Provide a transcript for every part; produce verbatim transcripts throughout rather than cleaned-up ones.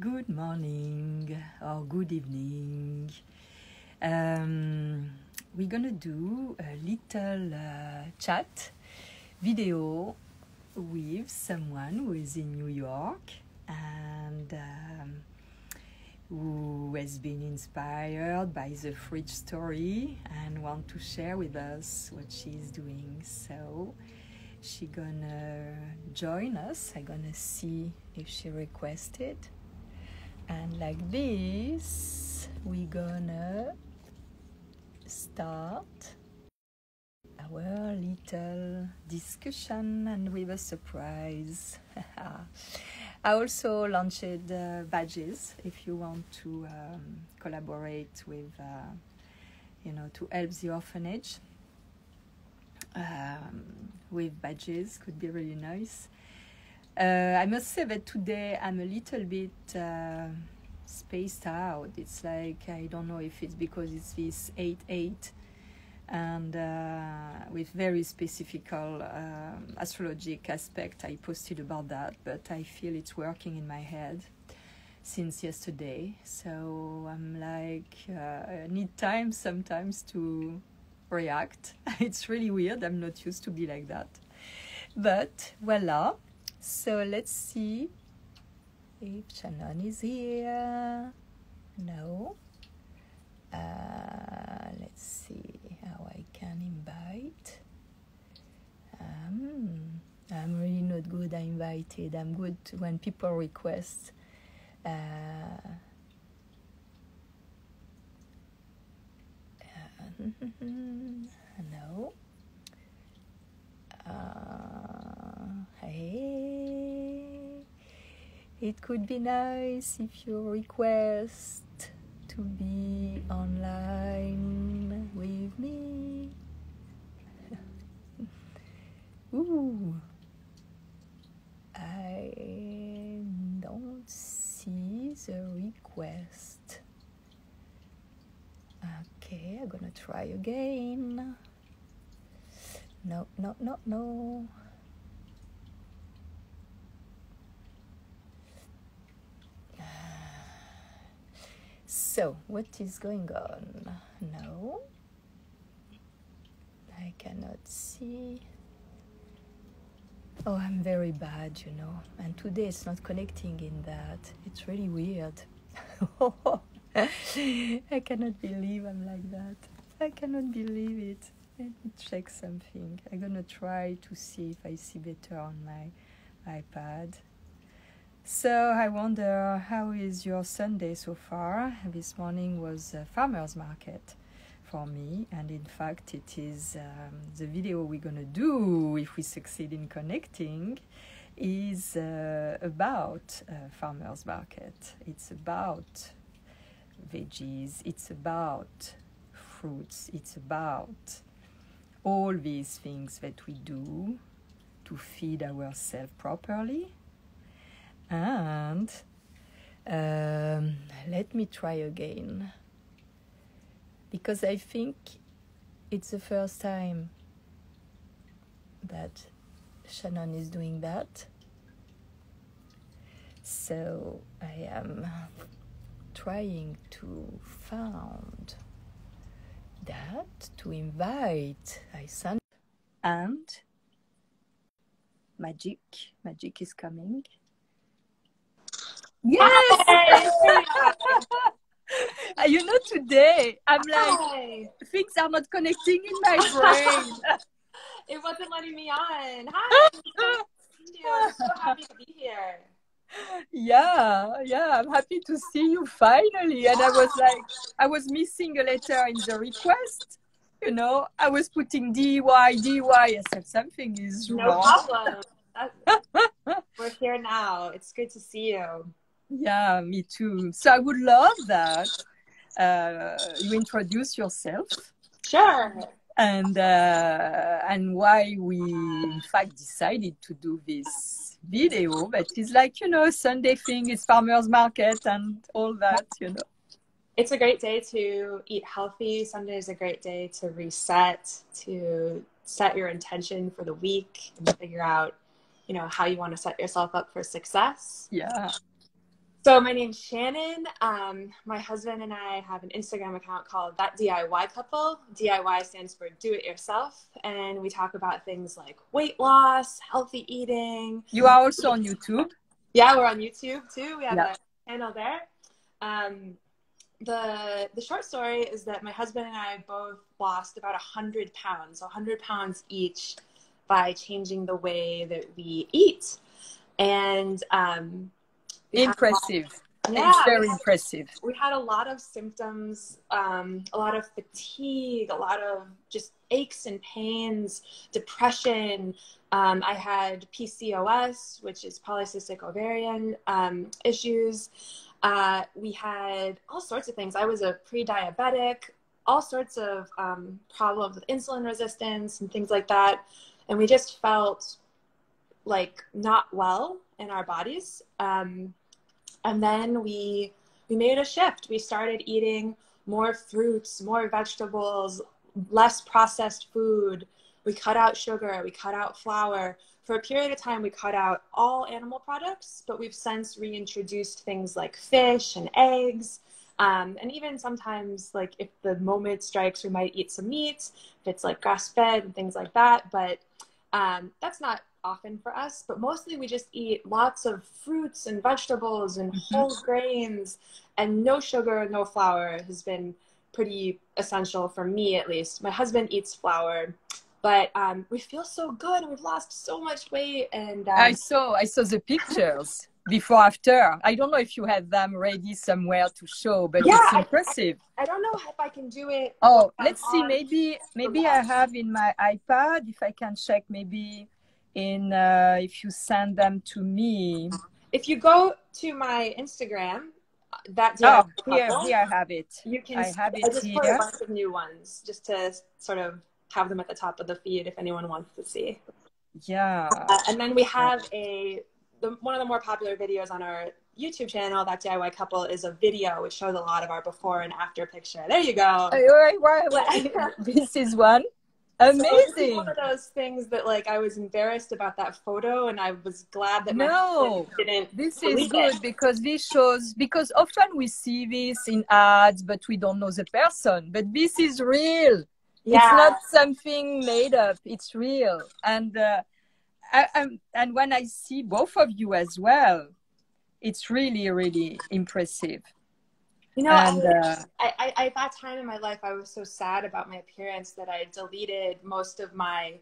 Good morning or good evening. Um, we're gonna do a little uh, chat video with someone who is in New York and um, who has been inspired by the fridge story and want to share with us what she's doing. So she's gonna join us. I'm gonna see if she requested. And like this, we're gonna start our little discussion, and with a surprise. I also launched uh, badges if you want to um, collaborate with, uh, you know, to help the orphanage. Um, with badges could be really nice. Uh, I must say that today I'm a little bit uh, spaced out. It's like, I don't know if it's because it's this eight eight and uh, with very specific um, astrologic aspect. I posted about that, but I feel it's working in my head since yesterday. So I'm like, uh, I need time sometimes to react. It's really weird. I'm not used to be like that. But voila. So let's see if Shannon is here. No. Uh, let's see how I can invite. Um, I'm really not good. I invited. I'm good when people request. Uh, no. Uh, hey, it could be nice if you request to be online with me. Ooh, I don't see the request. Okay, I'm gonna try again. No, no, no, no. So, what is going on? No. I cannot see. Oh, I'm very bad, you know. And today it's not connecting in that. It's really weird. I cannot believe I'm like that. I cannot believe it. Let me check something. I'm gonna try to see if I see better on my iPad. So I wonder, how is your Sunday so far? This morning was a farmer's market for me, and in fact it is um, the video we're gonna do, if we succeed in connecting, is uh, about uh, farmer's market. It's about veggies, it's about fruits, it's about all these things that we do to feed ourselves properly. And um, let me try again, because I think it's the first time that Shannon is doing that. So I am trying to find that, to invite, I send, and magic, magic is coming. Yes! You know, today, I'm like, hi. Things are not connecting in my brain. It wasn't letting me on. Hi! I'm so happy to be here. Yeah, yeah, I'm happy to see you finally. And I was like, I was missing a letter in the request. You know, I was putting D Y, D Y. I said something is wrong. No problem. We're here now. It's good to see you. Yeah, me too. So I would love that uh, you introduce yourself. Sure. And uh, and why we in fact decided to do this video, but it's like, you know, Sunday thing, it's farmers market and all that, you know. It's a great day to eat healthy. Sunday is a great day to reset, to set your intention for the week and figure out you know, how you want to set yourself up for success. Yeah. So my name's Shannon. Um, my husband and I have an Instagram account called That D I Y Couple. D I Y stands for do it yourself. And we talk about things like weight loss, healthy eating. You are also on YouTube. Yeah, we're on YouTube too. We have yeah. a channel there. Um, the the short story is that my husband and I both lost about one hundred pounds, one hundred pounds each, by changing the way that we eat. And um, impressive. Of, yeah, it's very we had, impressive. We had a lot of symptoms, um, a lot of fatigue, a lot of just aches and pains, depression. Um, I had P C O S, which is polycystic ovarian um, issues. Uh, we had all sorts of things. I was a pre-diabetic, all sorts of um, problems with insulin resistance and things like that. And we just felt like not well in our bodies. Um, and then we, we made a shift. We started eating more fruits, more vegetables, less processed food. We cut out sugar, we cut out flour. For a period of time, we cut out all animal products, but we've since reintroduced things like fish and eggs. Um, and even sometimes, like if the moment strikes, we might eat some meat, if it's like grass-fed and things like that. But um, that's not often for us, but mostly we just eat lots of fruits and vegetables and whole grains, and no sugar, no flour has been pretty essential for me, at least. My husband eats flour. But um, we feel so good, and we've lost so much weight. And um... I saw, I saw the pictures before, after. I don't know if you had them ready somewhere to show, but yeah, it's impressive. I, I, I don't know if I can do it. Oh, let's see. Maybe, maybe I have in my iPad. If I can check, maybe in uh, if you send them to me. If you go to my Instagram. That oh, here, here I have it. You can. I have it I just here. Put a bunch of new ones just to sort of have them at the top of the feed if anyone wants to see. Yeah. Uh, and then we have a the, one of the more popular videos on our YouTube channel, That D I Y Couple, is a video which shows a lot of our before and after picture. There you go. Right, right, right. This is one. Amazing. So this is one of those things that, like, I was embarrassed about that photo, and I was glad that my no, didn't. This is good it. because this shows, because often we see this in ads, but we don't know the person. But this is real. Yeah. It's not something made up. It's real. And uh, I, I'm, and when I see both of you as well, it's really, really impressive. You know, and, I, uh, I, I, at that time in my life, I was so sad about my appearance that I deleted most of my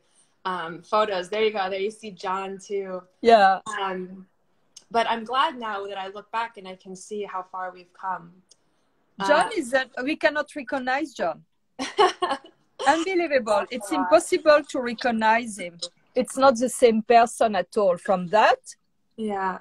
um, photos. There you go. There you see John, too. Yeah. Um, but I'm glad now that I look back and I can see how far we've come. John uh, is that we cannot recognize John. Unbelievable. It's impossible to recognize him. It's not the same person at all, from that yeah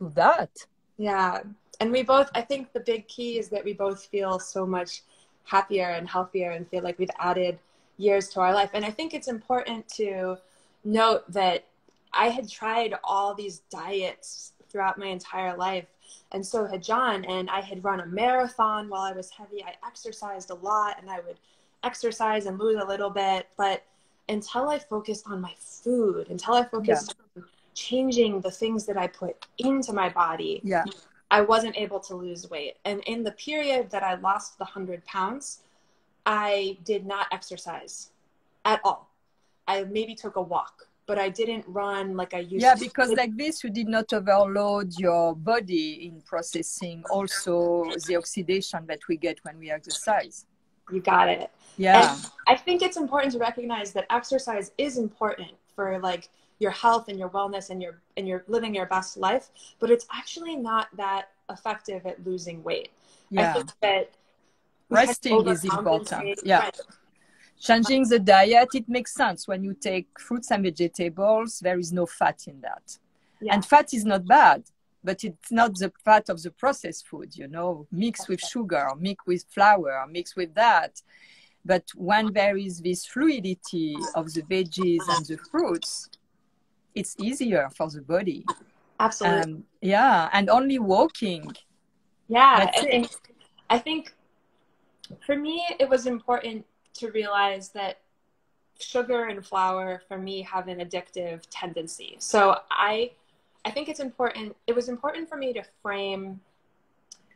to that. Yeah. And we both, I think the big key is that we both feel so much happier and healthier and feel like we've added years to our life. And I think it's important to note that I had tried all these diets throughout my entire life, and so had John, and I had run a marathon while I was heavy. I exercised a lot, and I would exercise and lose a little bit, but until I focused on my food, until I focused yeah. on changing the things that I put into my body, yeah. I wasn't able to lose weight. And in the period that I lost the one hundred pounds, I did not exercise at all. I maybe took a walk, but I didn't run like I used yeah, to. Yeah, because like this, you did not overload your body in processing also the oxidation that we get when we exercise. You got it. Yeah. And I think it's important to recognize that exercise is important for like your health and your wellness and your and your living your best life, but it's actually not that effective at losing weight. Yeah. I think that resting is important. Yeah. Right. Changing the diet, it makes sense. When you take fruits and vegetables, there is no fat in that. Yeah. And fat is not bad, but it's not the fat of the processed food, you know, mixed with sugar, mixed with flour, mixed with that. But when there is this fluidity of the veggies and the fruits, it's easier for the body. Absolutely. Um, yeah, and only walking. Yeah, I think, I think for me, it was important to realize that sugar and flour for me have an addictive tendency. So I, I think it's important. It was important for me to frame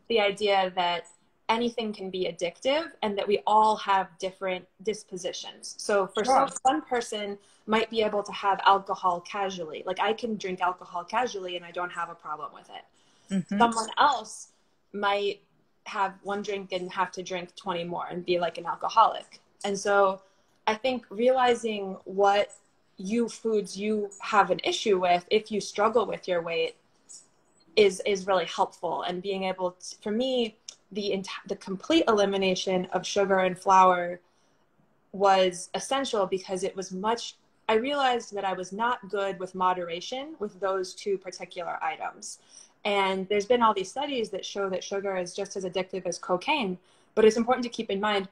the idea that anything can be addictive and that we all have different dispositions. So for sure. some, one person might be able to have alcohol casually. Like I can drink alcohol casually and I don't have a problem with it. Mm-hmm. Someone else might have one drink and have to drink twenty more and be like an alcoholic. And so I think realizing what you foods you have an issue with, if you struggle with your weight, is, is really helpful. And being able to, for me, the, the complete elimination of sugar and flour was essential because it was much, I realized that I was not good with moderation with those two particular items. And there's been all these studies that show that sugar is just as addictive as cocaine, but it's important to keep in mind,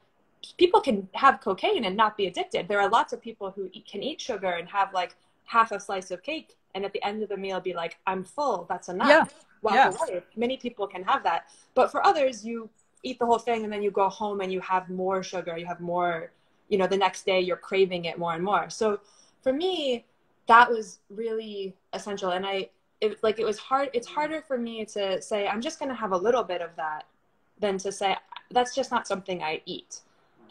people can have cocaine and not be addicted. There are lots of people who eat, can eat sugar and have like half a slice of cake and at the end of the meal be like, I'm full, that's enough. Yeah. Walk yeah. away. Many people can have that. But for others, you eat the whole thing and then you go home and you have more sugar, you have more, you know, the next day you're craving it more and more. So for me, that was really essential. And I, it, like, it was hard, it's harder for me to say, I'm just going to have a little bit of that than to say, that's just not something I eat.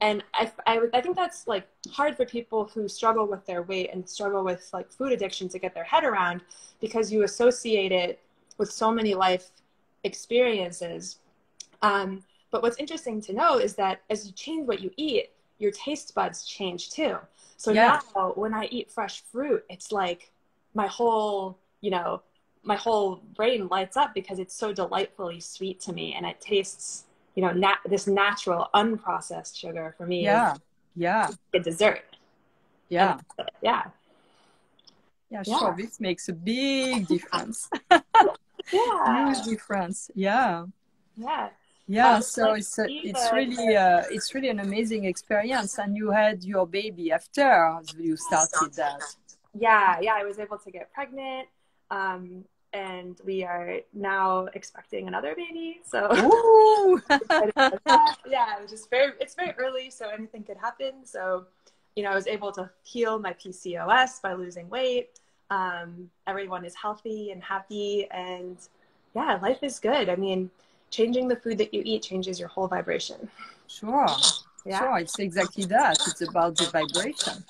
And I, I, I think that's like hard for people who struggle with their weight and struggle with like food addiction to get their head around, because you associate it with so many life experiences. Um, but what's interesting to know is that as you change what you eat, your taste buds change too. So yeah. now when I eat fresh fruit, it's like my whole, you know, my whole brain lights up because it's so delightfully sweet to me and it tastes, you know, nat this natural unprocessed sugar for me. Yeah. Is yeah. a dessert. Yeah. And, yeah. Yeah. Sure. Yeah. This makes a big difference. Yeah. Huge difference. Yeah. Yeah. Yeah. Um, so like it's, a, it's really, uh, it's really an amazing experience. And you had your baby after you started that. Yeah. Yeah. I was able to get pregnant. Um, And we are now expecting another baby. So Ooh. yeah, it was just very, it's very early. So anything could happen. So, you know, I was able to heal my P C O S by losing weight. Um, everyone is healthy and happy. And yeah, life is good. I mean, changing the food that you eat changes your whole vibration. Sure. Yeah. Sure. It's exactly that. It's about the vibration.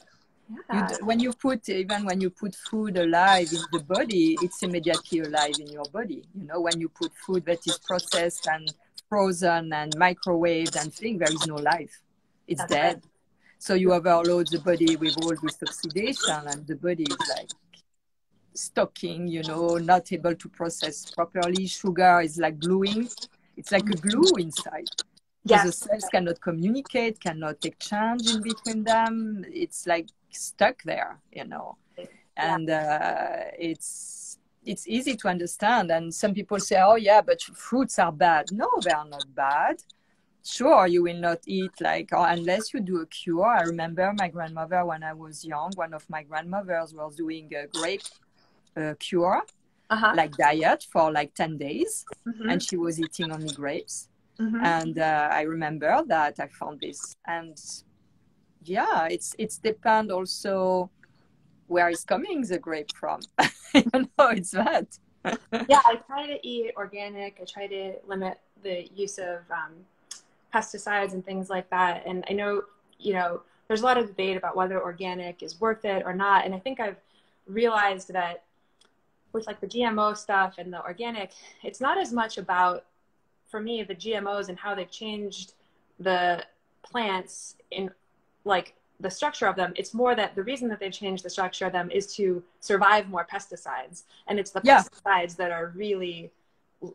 Yeah. You, when you put, even when you put food alive in the body, it's immediately alive in your body. You know, when you put food that is processed and frozen and microwaved and things, there is no life. It's That's dead. Right. So you overload the body with all this oxidation and the body is like stocking, you know, not able to process properly. Sugar is like gluing. It's like a glue inside. Yes. The cells cannot communicate, cannot exchange in between them. It's like stuck there, you know. And uh, it's it's easy to understand. And some people say, oh, yeah, but fruits are bad. No, they are not bad. Sure, you will not eat like, or unless you do a cure. I remember my grandmother when I was young, one of my grandmothers was doing a grape uh, cure, uh-huh. like diet for like ten days. Mm-hmm. And she was eating only grapes. Mm-hmm. And uh, I remember that I found this, and yeah, it's it's depend also where is coming the grape from. You know, it's that. Yeah, I try to eat organic. I try to limit the use of um, pesticides and things like that. And I know, you know, there's a lot of debate about whether organic is worth it or not. And I think I've realized that with like the G M O stuff and the organic, it's not as much about, for me, the G M Os and how they've changed the plants in like the structure of them. It's more that the reason that they've changed the structure of them is to survive more pesticides. And it's the yeah. pesticides that are really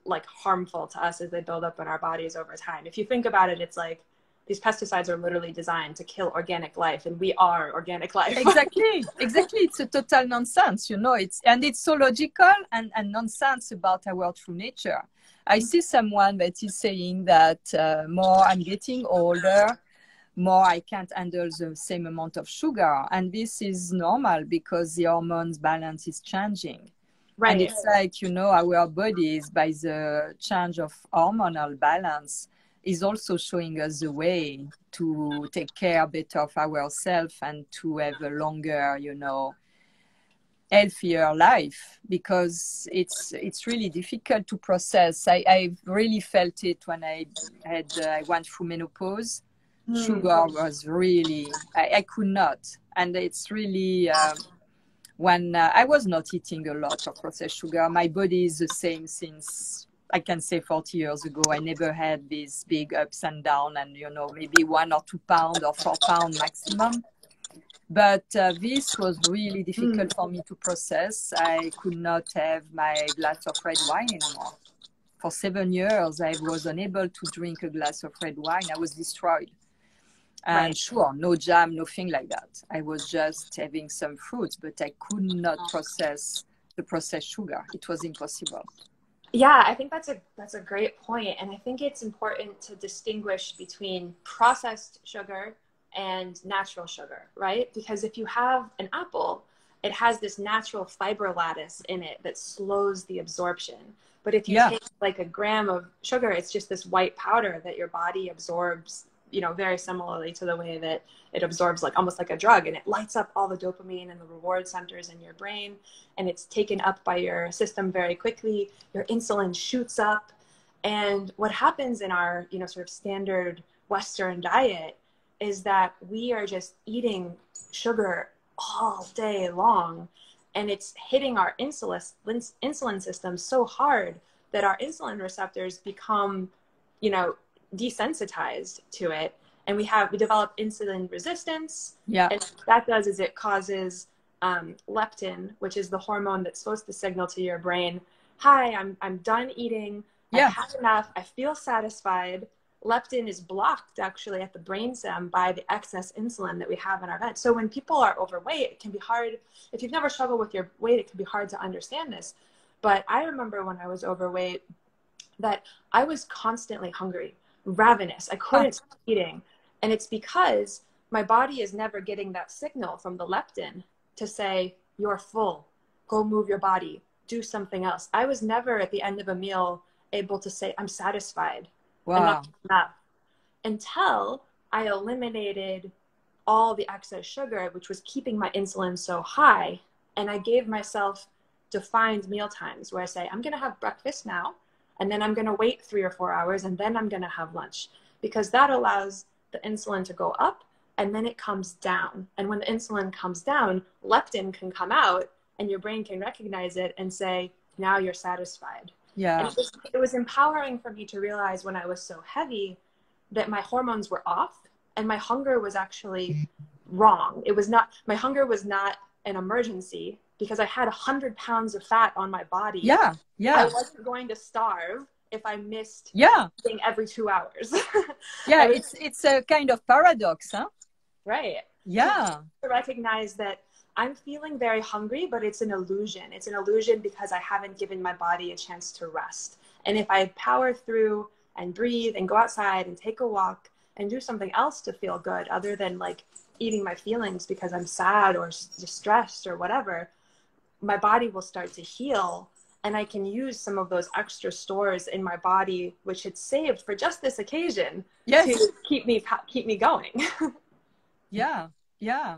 like harmful to us as they build up in our bodies over time. If you think about it, it's like these pesticides are literally designed to kill organic life, and we are organic life. Exactly. Exactly. It's a total nonsense, you know, it's, and it's so logical and, and nonsense about our true nature. I see someone that is saying that uh, more I'm getting older, more I can't handle the same amount of sugar. And this is normal because the hormones balance is changing. Right. And it's like, you know, our bodies by the change of hormonal balance is also showing us the way to take care better of ourselves and to have a longer, you know, healthier life, because it's it's really difficult to process. I, I really felt it when I had uh, I went through menopause. Mm. Sugar was really, I, I could not. And it's really, um, when uh, I was not eating a lot of processed sugar, my body is the same since, I can say forty years ago. I never had these big ups and downs and, you know, maybe one or two pound or four pound maximum. But uh, this was really difficult mm. for me to process. I could not have my glass of red wine anymore. For seven years, I was unable to drink a glass of red wine. I was destroyed. And right. sure, no jam, nothing like that. I was just having some fruits, but I could not process the processed sugar. It was impossible. Yeah, I think that's a that's a great point. And I think it's important to distinguish between processed sugar and natural sugar, right? Because if you have an apple, it has this natural fiber lattice in it that slows the absorption. But if you yeah. take like a gram of sugar, it's just this white powder that your body absorbs, you know, very similarly to the way that it absorbs like almost like a drug, and it lights up all the dopamine and the reward centers in your brain, and it's taken up by your system very quickly. Your insulin shoots up. And what happens in our, you know, sort of standard Western diet is that we are just eating sugar all day long, and it's hitting our insulin, insulin system so hard that our insulin receptors become, you know, desensitized to it, and we have we develop insulin resistance. Yeah, and what that does is it causes um, leptin, which is the hormone that's supposed to signal to your brain, "Hi, I'm I'm done eating. Yeah. I've had enough. I feel satisfied." Leptin is blocked actually at the brainstem by the excess insulin that we have in our gut. So when people are overweight, it can be hard. If you've never struggled with your weight, it can be hard to understand this. But I remember when I was overweight that I was constantly hungry. Ravenous. I couldn't stop eating. And it's because my body is never getting that signal from the leptin to say, "You're full. Go move your body. Do something else." I was never at the end of a meal able to say, "I'm satisfied." Wow. I'm not enough. Until I eliminated all the excess sugar, which was keeping my insulin so high. And I gave myself defined meal times where I say, "I'm going to have breakfast now. And then I'm going to wait three or four hours, and then I'm going to have lunch," because that allows the insulin to go up, and then it comes down. And when the insulin comes down, leptin can come out, and your brain can recognize it and say, "Now you're satisfied." Yeah. And it was, it was empowering for me to realize when I was so heavy that my hormones were off, and my hunger was actually wrong. It was not, my hunger was not an emergency, because I had one hundred pounds of fat on my body. Yeah, yeah. I wasn't going to starve if I missed yeah. eating every two hours. yeah, was, it's, it's a kind of paradox, huh? Right. Yeah. To recognize that I'm feeling very hungry, but it's an illusion. It's an illusion because I haven't given my body a chance to rest. And if I power through and breathe and go outside and take a walk and do something else to feel good other than like eating my feelings because I'm sad or distressed or whatever, my body will start to heal, and I can use some of those extra stores in my body, which it's saved for just this occasion, yes. to keep me, keep me going. yeah. Yeah.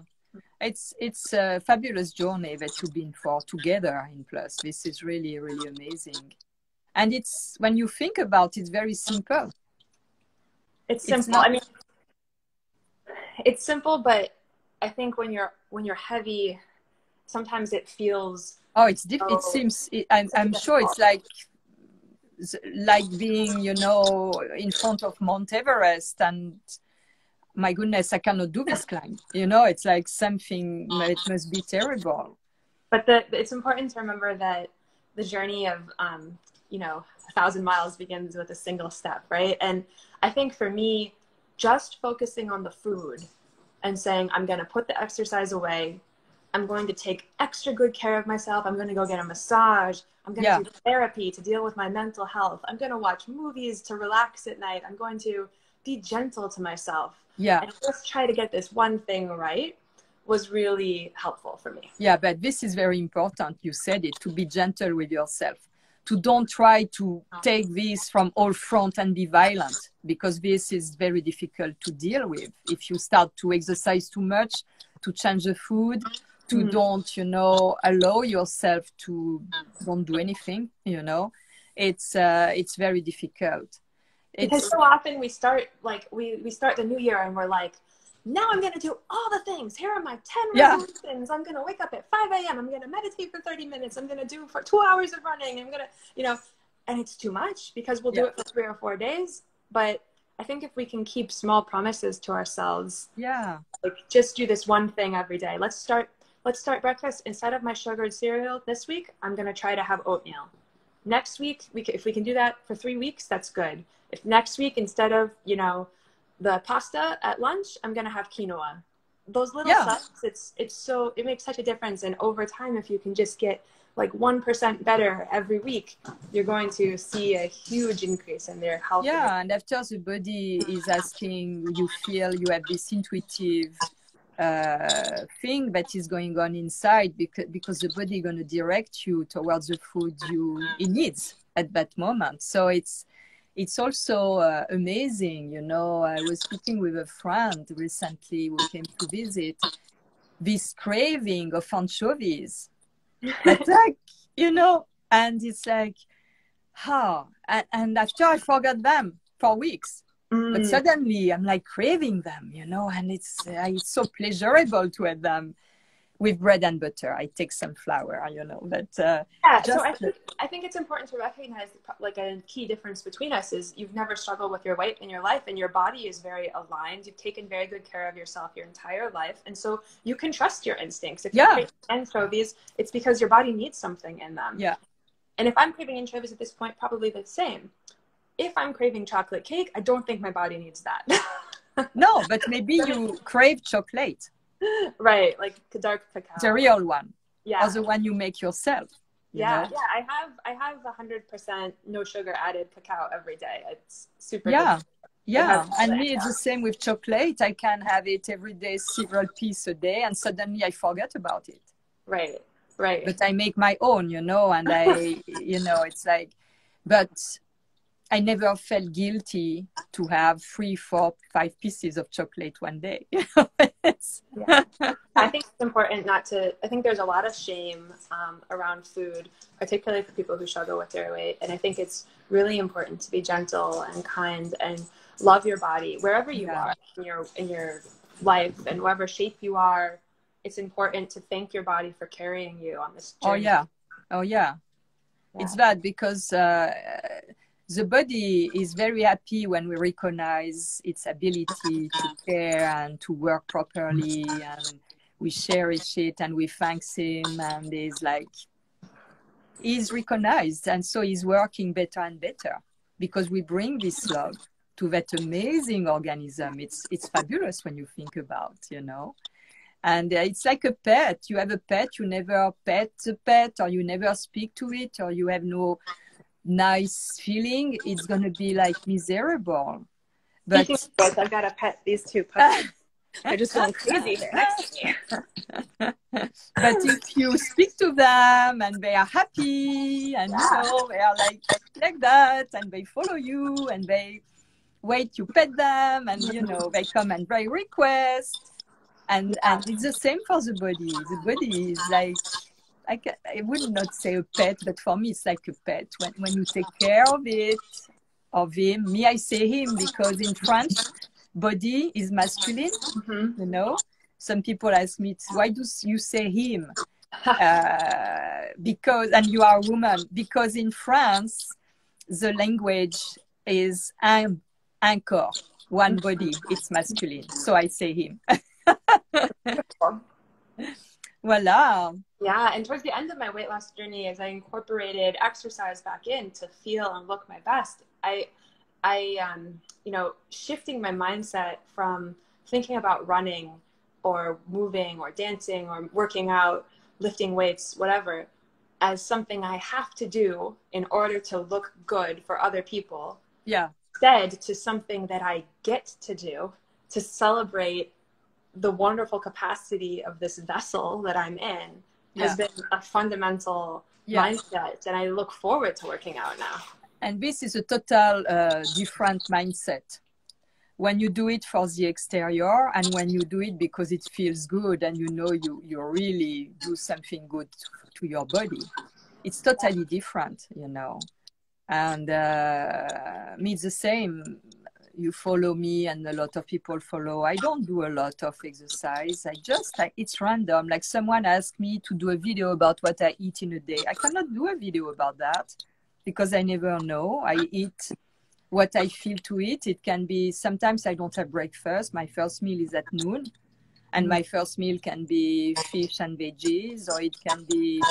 It's, it's a fabulous journey that you've been for together in Plus. This is really, really amazing. And it's, when you think about it, very simple. It's simple. It's not... I mean, it's simple, but I think when you're, when you're heavy, sometimes it feels oh it's deep so, it seems it, I'm, I'm sure it's like like being, you know, in front of Mount Everest, and my goodness, I cannot do this climb, you know. It's like something, it must be terrible. But the, it's important to remember that the journey of um you know, a thousand miles begins with a single step, right? And I think for me, just focusing on the food and saying, I'm going to put the exercise away, I'm going to take extra good care of myself. I'm going to go get a massage. I'm going yeah. to do therapy to deal with my mental health. I'm going to watch movies to relax at night. I'm going to be gentle to myself. Yeah. And just try to get this one thing right was really helpful for me. Yeah, but this is very important. You said it, to be gentle with yourself. to don't try to take this from all front and be violent, because this is very difficult to deal with. If you start to exercise too much, to change the food, to mm-hmm. don't, you know, allow yourself to don't do anything, you know, it's, uh, it's very difficult. It's, because so often we start, like, we, we start the new year and we're like, now I'm going to do all the things. Here are my ten yeah. resolutions. I'm going to wake up at five a m I'm going to meditate for thirty minutes. I'm going to do for two hours of running. I'm going to, you know, and it's too much because we'll yeah. do it for three or four days. But I think if we can keep small promises to ourselves, yeah, like just do this one thing every day. Let's start, let's start breakfast. Instead of my sugared cereal this week, I'm going to try to have oatmeal. Next week, we can, if we can do that for three weeks, that's good. If next week, instead of, you know, the pasta at lunch, I'm going to have quinoa. Those little yeah. steps, it's, it's so, it makes such a difference. And over time, if you can just get like one percent better every week, you're going to see a huge increase in their health. Yeah, and after the body is asking, you feel you have this intuitive uh, thing that is going on inside, because, because the body is going to direct you towards the food you it needs at that moment. So it's, It's also uh, amazing, you know, I was speaking with a friend recently who came to visit, this craving of anchovies. It's like, you know, and it's like, how? Oh. And, and after I forgot them for weeks, mm. but suddenly I'm like craving them, you know, and it's, uh, it's so pleasurable to have them. With bread and butter, I take some flour, you know, but... Uh, yeah, just so I think, I think it's important to recognize, like, a key difference between us is you've never struggled with your weight in your life, and your body is very aligned. You've taken very good care of yourself your entire life, and so you can trust your instincts. If yeah. you crave anchovies, it's because your body needs something in them. Yeah. And if I'm craving anchovies at this point, probably the same. If I'm craving chocolate cake, I don't think my body needs that. No, but maybe you crave chocolate. Right, like dark cacao. The real one, yeah, or the one you make yourself. You yeah, know? Yeah. I have, I have a hundred percent no sugar added cacao every day. It's super. Yeah, delicious. Yeah. And me, it's the same with chocolate. I can have it every day, several pieces a day, and suddenly I forget about it. Right, right. But I make my own, you know, and I, you know, it's like, but I never felt guilty to have three, four, five pieces of chocolate one day. Yeah. I think it's important not to, I think there's a lot of shame um, around food, particularly for people who struggle with their weight. And I think it's really important to be gentle and kind and love your body wherever you yeah. are in your, in your life and whatever shape you are. It's important to thank your body for carrying you on this journey. Oh, yeah. Oh, yeah. Yeah. It's that because... Uh, the body is very happy when we recognize its ability to care and to work properly, and we cherish it and we thank him, and he's like, he's recognized, and so he's working better and better because we bring this love to that amazing organism. It's, it's fabulous when you think about, you know, and it's like a pet. You have a pet, you never pet the pet, or you never speak to it, or you have no nice feeling, it's gonna be like miserable. But both, I've got to pet these two puppies. They're just going crazy here next to you. But if you speak to them and they are happy, and yeah. so they are like like that, and they follow you, and they wait, you pet them, and you know they come and they request, and and it's the same for the body. The body is like. I, can, I would not say a pet, but for me, it's like a pet. When, when you take care of it, of him, me, I say him, because in French, body is masculine, mm-hmm. you know. Some people ask me, why do you say him? Uh, because, and you are a woman, because in France, the language is un, un corps, one body, it's masculine. So I say him. Voila. Yeah, and towards the end of my weight loss journey, as I incorporated exercise back in to feel and look my best, I, I, um, you know, shifting my mindset from thinking about running or moving or dancing or working out, lifting weights, whatever, as something I have to do in order to look good for other people. Yeah. Instead, to something that I get to do to celebrate the wonderful capacity of this vessel that I'm in. yeah. has been a fundamental yeah. mindset, and I look forward to working out now. And this is a total uh, different mindset. When you do it for the exterior and when you do it because it feels good and you know you, you really do something good to, to your body, it's totally different, you know. And uh, me, it's the same. You follow me and a lot of people follow. I don't do a lot of exercise. I just, I, it's random. Like someone asked me to do a video about what I eat in a day. I cannot do a video about that because I never know. I eat what I feel to eat. It can be, sometimes I don't have breakfast. My first meal is at noon. And my first meal can be fish and veggies, or it can be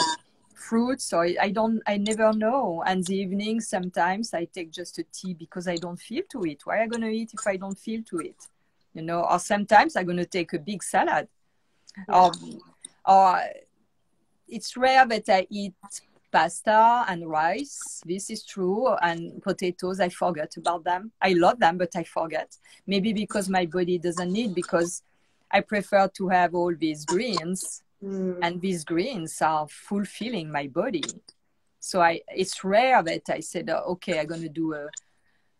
fruits, or I don't, I never know. And the evening, sometimes I take just a tea because I don't feel to it. Why am I going to eat if I don't feel to it? You know, or sometimes I'm going to take a big salad. Yeah. Or, or it's rare that I eat pasta and rice. This is true. And potatoes, I forget about them. I love them, but I forget. Maybe because my body doesn't need, because I prefer to have all these greens. Mm. And these greens are fulfilling my body. So I, it's rare that I said, oh, okay, I'm going to do a,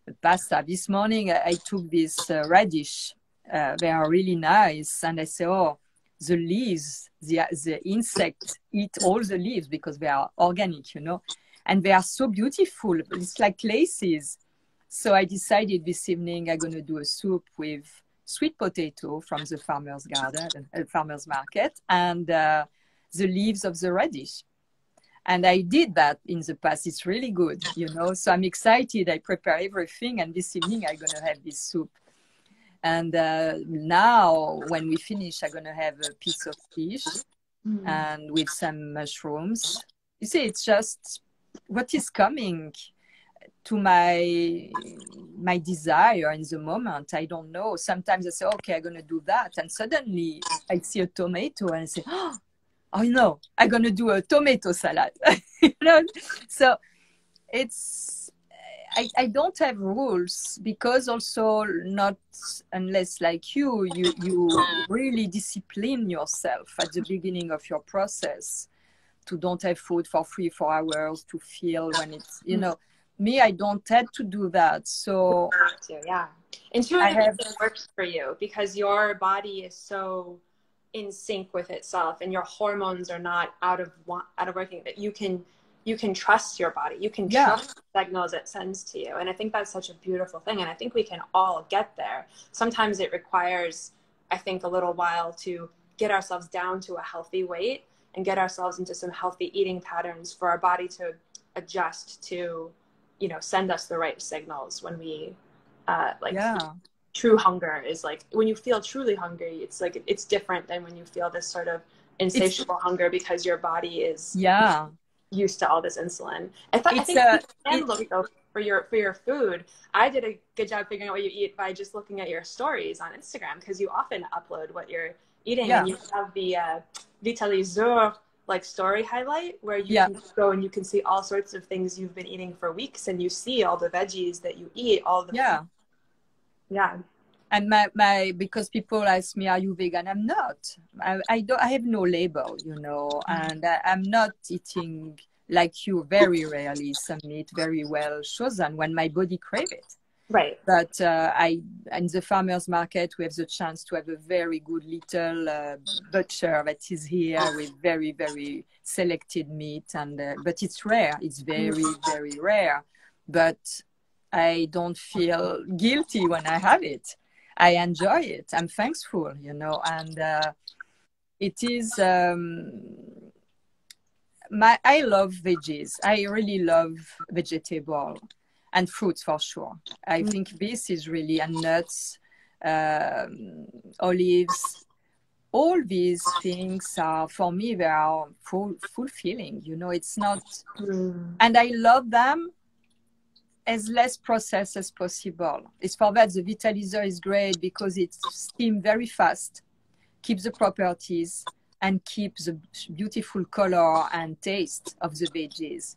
a pasta. This morning, I, I took this uh, radish. Uh, they are really nice. And I say, oh, the leaves, the, the insects eat all the leaves because they are organic, you know. And they are so beautiful. It's like laces. So I decided this evening I'm going to do a soup with sweet potato from the farmer's garden, uh, farmer's market, and uh, the leaves of the radish. And I did that in the past. It's really good, you know. So I'm excited. I prepare everything, and this evening I'm going to have this soup. And uh, now when we finish, I'm going to have a piece of fish mm. and with some mushrooms. You see, it's just what is coming to my my desire in the moment. I don't know. Sometimes I say, okay, I'm going to do that. And suddenly I see a tomato and I say, oh, oh no, I'm going to do a tomato salad. You know? So it's, I, I don't have rules because also not unless like you, you, you really discipline yourself at the beginning of your process to don't have food for three, four hours to feel when it's, you know. Me, I don't have to do that. So to, yeah, intuitively it works for you because your body is so in sync with itself, and your hormones are not out of out of working. That you can you can trust your body. You can yeah. trust the signals it sends to you, and I think that's such a beautiful thing. And I think we can all get there. Sometimes it requires, I think, a little while to get ourselves down to a healthy weight and get ourselves into some healthy eating patterns for our body to adjust to. You know, send us the right signals when we, uh, like yeah. true hunger is like, when you feel truly hungry, it's like, it's different than when you feel this sort of insatiable it's, hunger because your body is yeah used to all this insulin. I, thought, I think a, you can look though for your, for your food. I did a good job figuring out what you eat by just looking at your stories on Instagram because you often upload what you're eating yeah. and you have the uh, Vitalizer like story highlight where you yeah. can go and you can see all sorts of things you've been eating for weeks and you see all the veggies that you eat, all the yeah food. yeah and my my because people ask me, are you vegan? I'm not. I, I don't I have no label, you know, and I, I'm not eating like you, very rarely, some meat very well chosen when my body crave it. Right. But uh, I, in the farmer's market, we have the chance to have a very good little uh, butcher that is here with very, very selected meat. And uh, but it's rare. It's very, very rare. But I don't feel guilty when I have it. I enjoy it. I'm thankful, you know. And uh, it is... Um, my. I love veggies. I really love vegetable. And fruits for sure. I think this is really, and nuts, um, olives, all these things are, for me, they are full, fulfilling, you know, it's not, mm. and I love them as less processed as possible. It's for that the Vitalizer is great because it's steamed very fast, keeps the properties and keeps the beautiful color and taste of the veggies.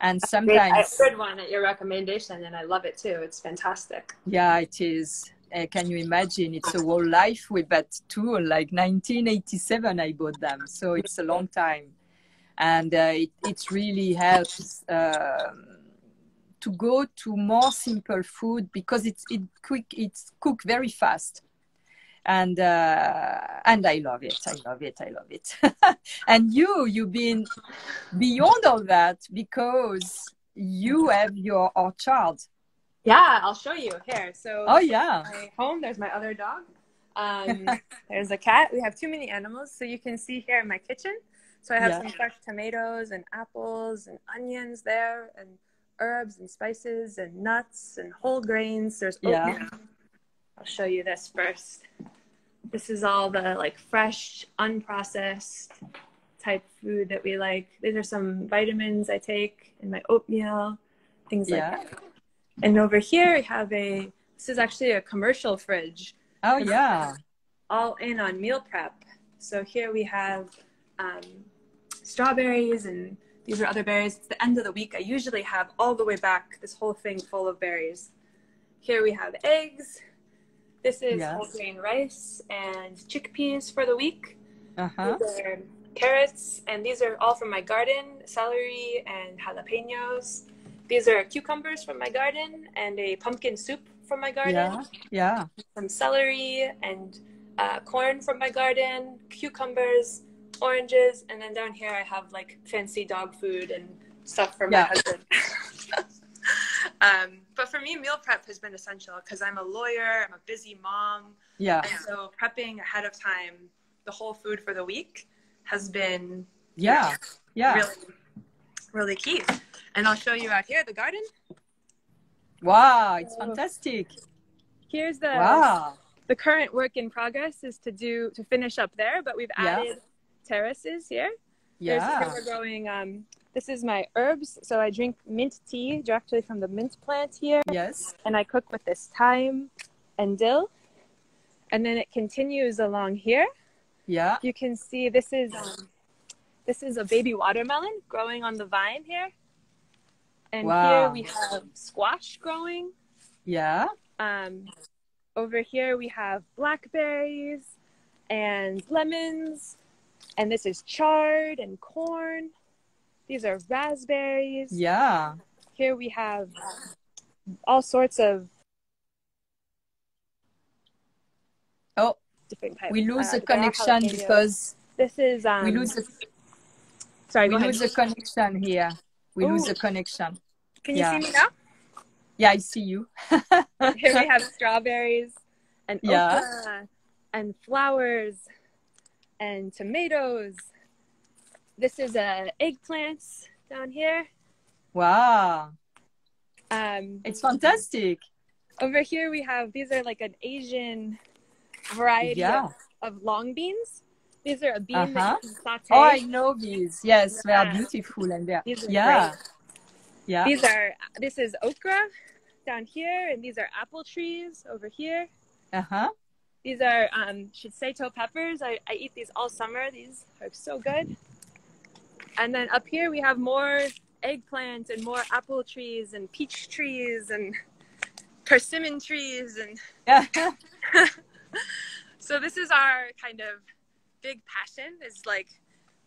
And sometimes I heard one at your recommendation and I love it too. It's fantastic. Yeah, it is. Uh, can you imagine? It's a whole life with that tool. Like nineteen eighty-seven, I bought them. So it's a long time. And uh, it, it really helps uh, to go to more simple food because it's, it quick, it's cooked very fast. And, uh, and I love it. I love it. I love it. And you, you've been beyond all that because you have your orchard. Yeah, I'll show you here. So oh, yeah. My home, there's my other dog. Um, there's a cat. We have too many animals. So you can see here in my kitchen. So I have yeah. some fresh tomatoes and apples and onions there and herbs and spices and nuts and whole grains. There's oatmeal. Yeah. I'll show you this first. This is all the like fresh, unprocessed type food that we like. These are some vitamins I take in my oatmeal, things like yeah. that. And over here we have a, this is actually a commercial fridge. Oh yeah. All in on meal prep. So here we have um, strawberries and these are other berries. It's the end of the week. I usually have all the way back this whole thing full of berries. Here we have eggs. This is yes. whole grain rice and chickpeas for the week. Uh-huh. These are carrots, and these are all from my garden, celery and jalapenos. These are cucumbers from my garden and a pumpkin soup from my garden. Yeah, yeah. Some celery and uh, corn from my garden, cucumbers, oranges. And then down here I have like fancy dog food and stuff for my yeah. husband. Um, but for me, meal prep has been essential because I'm a lawyer, I'm a busy mom. Yeah. And so prepping ahead of time, the whole food for the week has been yeah, yeah, really, really key. And I'll show you out here, the garden. Wow, it's so fantastic. Here's the, wow. the current work in progress is to do, to finish up there, but we've added yeah. terraces here. Yeah. Here's where we're growing, um, this is my herbs. So I drink mint tea directly from the mint plant here. Yes. And I cook with this thyme and dill. And then it continues along here. Yeah. You can see this is um, this is a baby watermelon growing on the vine here. And wow. here we have squash growing. Yeah. Um, over here we have blackberries and lemons. And this is chard and corn. These are raspberries. Yeah. Here we have all sorts of oh, different types. We lose uh, the connection because this is um, we lose the sorry. We go lose ahead. the connection here. We Ooh. lose the connection. Can you yeah. see me now? Yeah, I see you. Here we have strawberries and yeah. okra and flowers and tomatoes. This is uh, eggplants down here. Wow. Um, it's fantastic. Over here we have, these are like an Asian variety yeah. of, of long beans. These are a bean uh-huh. that you can saute. Oh, I know these. Yes, yeah. they are beautiful. And they are, these are yeah. great. Yeah. These are, this is okra down here. And these are apple trees over here. Uh-huh. These are um, shitseto peppers. I, I eat these all summer. These are so good. And then up here we have more eggplant and more apple trees and peach trees and persimmon trees and yeah. So this is our kind of big passion, is like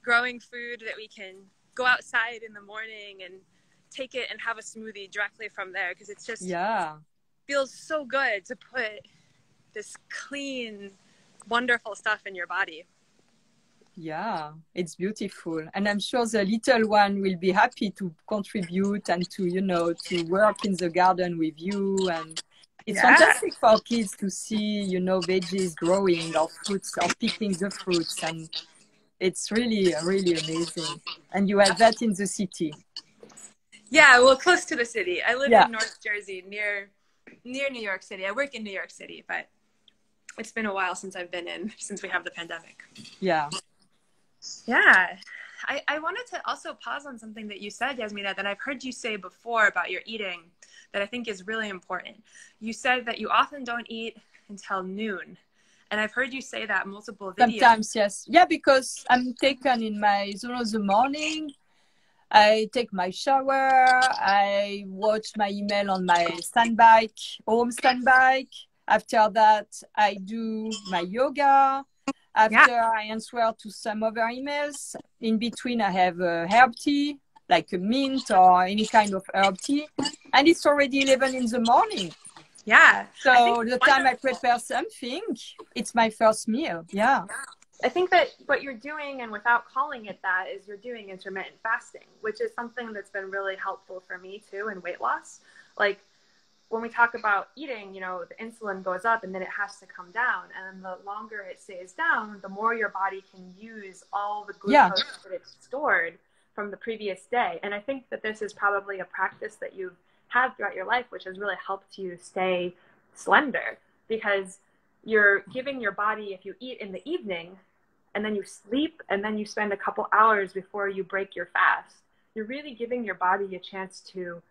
growing food that we can go outside in the morning and take it and have a smoothie directly from there, because it's just yeah feels so good to put this clean, wonderful stuff in your body. Yeah, it's beautiful. And I'm sure the little one will be happy to contribute and to, you know, to work in the garden with you. And it's yeah. fantastic for kids to see, you know, veggies growing or fruits or picking the fruits. And it's really, really amazing. And you have that in the city. Yeah, well, close to the city. I live yeah. in North Jersey, near, near New York City. I work in New York City, but it's been a while since I've been in, since we have the pandemic. Yeah. Yeah. I, I wanted to also pause on something that you said, Yasmina, that I've heard you say before about your eating that I think is really important. You said that you often don't eat until noon. And I've heard you say that multiple videos. Sometimes, yes. Yeah, because I'm taken in my zone of the morning. I take my shower. I watch my email on my stand bike, home stand bike. After that, I do my yoga. After yeah. I answer to some other emails. In between, I have a herb tea, like a mint or any kind of herb tea. And it's already eleven in the morning. Yeah. So the time I prepare something, it's my first meal. Yeah. I think that what you're doing, and without calling it that, is you're doing intermittent fasting, which is something that's been really helpful for me too in weight loss. Like, when we talk about eating, you know, the insulin goes up and then it has to come down. And the longer it stays down, the more your body can use all the glucose yeah. that it's stored from the previous day. And I think that this is probably a practice that you've had throughout your life, which has really helped you stay slender, because you're giving your body, if you eat in the evening and then you sleep and then you spend a couple hours before you break your fast, you're really giving your body a chance to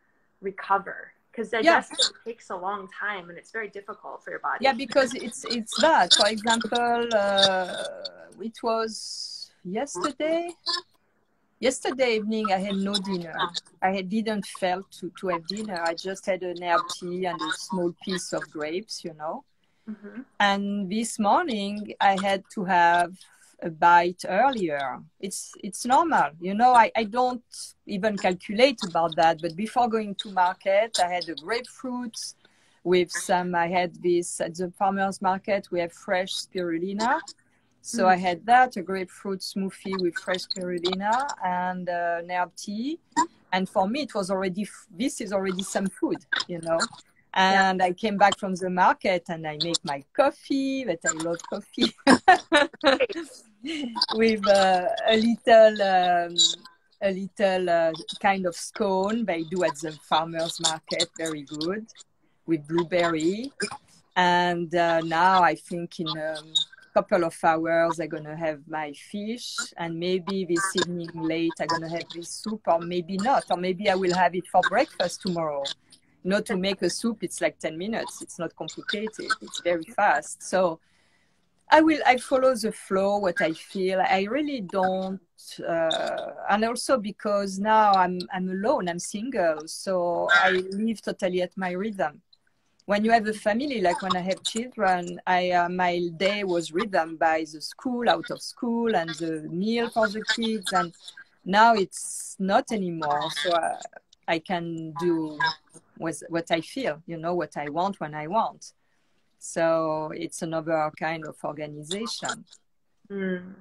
recover. Because digestion yeah. takes a long time and it's very difficult for your body. Yeah, because it's it's that. For example, uh, it was yesterday. Yesterday evening, I had no dinner. I had, didn't fail to, to have dinner. I just had an herb tea and a small piece of grapes, you know. Mm-hmm. And this morning, I had to have a bite earlier. It's it's normal, you know. I, I don't even calculate about that, but before going to market, I had a grapefruit with some, I had this at the farmer's market, we have fresh spirulina. So I had that, a grapefruit smoothie with fresh spirulina and uh, an herb tea. And for me, it was already, this is already some food, you know. And yeah. I came back from the market and I make my coffee, but I love coffee, with uh, a little, um, a little uh, kind of scone they do at the farmer's market, very good, with blueberry. And uh, now I think in um, couple of hours I'm gonna have my fish, and maybe this evening late I'm gonna have this soup, or maybe not, or maybe I will have it for breakfast tomorrow. You know, to make a soup, it's like ten minutes, it's not complicated, it's very fast. So I will I follow the flow, what I feel. I really don't uh, and also because now I'm I'm alone, I'm single, so I live totally at my rhythm. When you have a family, like when I have children, I, uh, my day was rhythmed by the school, out of school, and the meal for the kids. And now it's not anymore. So I, I can do with what I feel, you know, what I want when I want. So it's another kind of organization. Mm,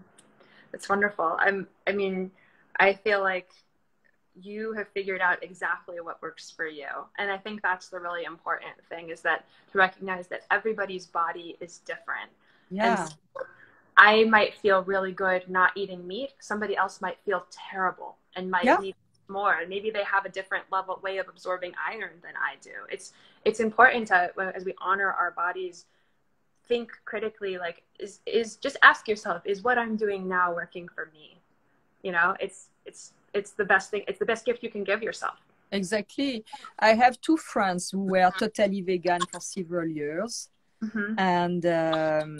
that's wonderful. I'm, I mean, I feel like you have figured out exactly what works for you. And I think that's the really important thing, is that to recognize that everybody's body is different. Yeah. And so I might feel really good not eating meat. Somebody else might feel terrible and might yeah. need more. And maybe they have a different level way of absorbing iron than I do. It's, it's important to, as we honor our bodies, think critically, like is, is just ask yourself, is what I'm doing now working for me? You know, it's, it's, It's the best thing. It's the best gift you can give yourself. Exactly. I have two friends who were totally vegan for several years. Mm-hmm. And um,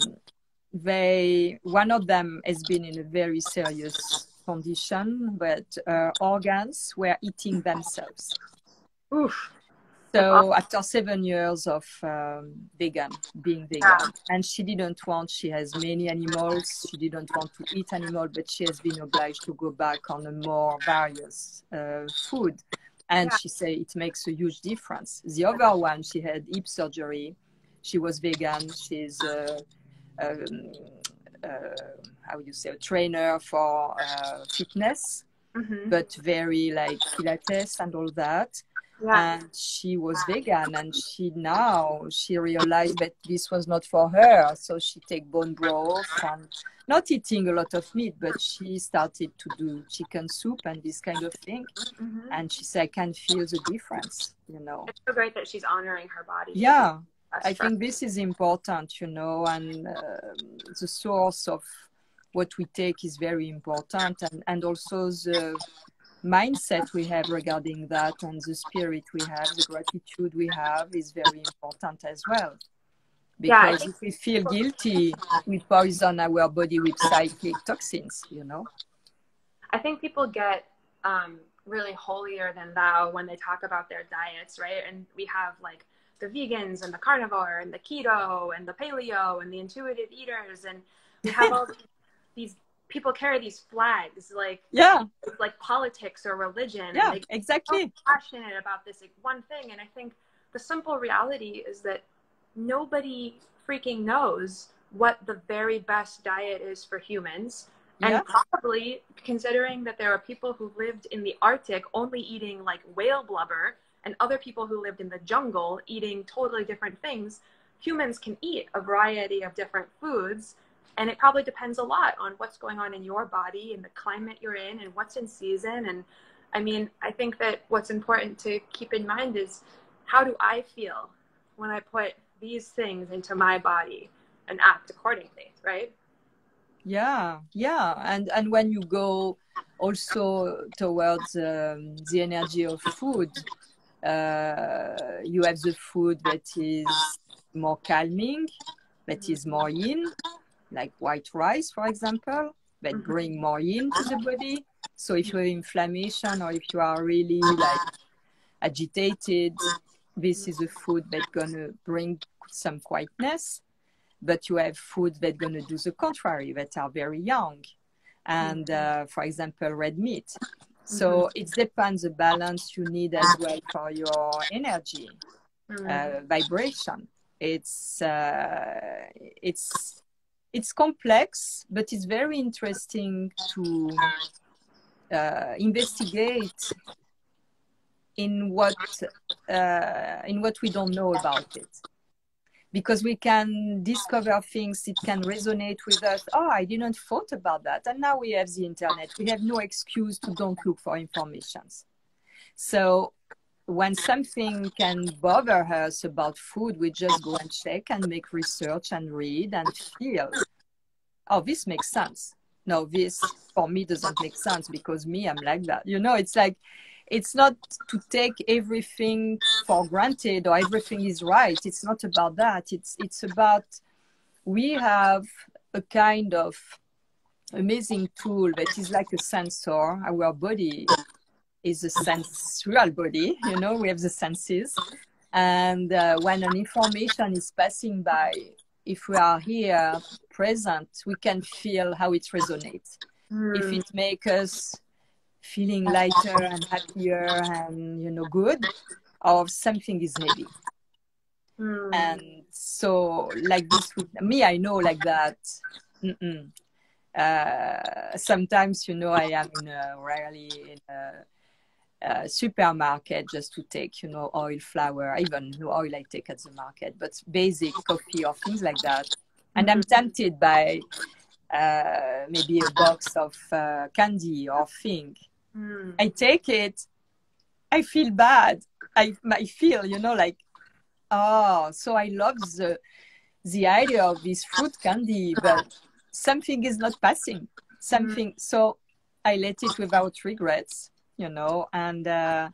they, one of them has been in a very serious condition, but her organs were eating themselves. Oof. So after seven years of um, vegan, being vegan, and she didn't want, she has many animals, she didn't want to eat animal, but she has been obliged to go back on a more various uh, food. And yeah. she say it makes a huge difference. The other one, she had hip surgery, she was vegan, she's a, a, a, how would you say, a trainer for uh, fitness, mm-hmm. but very like Pilates and all that. Yeah. And she was vegan, and she now she realized that this was not for her. So she take bone broth and not eating a lot of meat, but she started to do chicken soup and this kind of thing. Mm-hmm. And she said, I can feel the difference, you know. It's so great that she's honoring her body. Yeah, That's I true. think this is important, you know, and uh, the source of what we take is very important, and, and also the mindset we have regarding that, and the spirit we have, the gratitude we have is very important as well. Because yeah, if we feel guilty, we poison our body with psychic toxins, you know? I think people get um, really holier than thou when they talk about their diets, right? And we have like the vegans and the carnivore and the keto and the paleo and the intuitive eaters, and we have all these people carry these flags, like yeah, like politics or religion. Yeah, and they exactly. So passionate about this like, one thing, and I think the simple reality is that nobody freaking knows what the very best diet is for humans. And yeah. probably considering that there are people who lived in the Arctic only eating like whale blubber and other people who lived in the jungle eating totally different things, humans can eat a variety of different foods. And it probably depends a lot on what's going on in your body and the climate you're in and what's in season. And I mean, I think that what's important to keep in mind is, how do I feel when I put these things into my body and act accordingly, right? Yeah, yeah. And and when you go also towards um, the energy of food, uh, you have the food that is more calming, that is more yin, like white rice, for example, that mm-hmm. bring more yin to the body. So if you have inflammation or if you are really like agitated, this is a food that's going to bring some quietness. But you have food that's going to do the contrary, that are very young. And uh, for example, red meat. So mm-hmm. it depends the balance you need as well for your energy, mm-hmm. uh, vibration. It's, uh, it's, it's complex, but it's very interesting to uh, investigate in what, uh, in what we don't know about it. Because we can discover things, it can resonate with us. Oh, I didn't thought about that. And now we have the internet. We have no excuse to don't look for information. So when something can bother us about food, we just go and check and make research and read and feel, oh, this makes sense. No, this for me doesn't make sense because me, I'm like that. You know, it's like, it's not to take everything for granted or everything is right. It's not about that. It's, it's about, we have a kind of amazing tool that is like a sensor. Our body is a sensual body, you know, we have the senses. And uh, when an information is passing by, if we are here present, we can feel how it resonates. Mm. If it makes us feeling lighter and happier and, you know, good, or something is heavy. Mm. And so, like this, with me, I know like that. Mm-mm. Uh, sometimes, you know, I am in a, rarely in a, a supermarket just to take, you know, oil, flour, even no oil I take at the market, but basic coffee or things like that. And I'm tempted by uh, maybe a box of uh, candy or thing. Mm. I take it, I feel bad. I, I feel, you know, like, oh, so I love the, the idea of this fruit candy, but something is not passing, something. Mm. So I let it without regrets, you know, and, uh,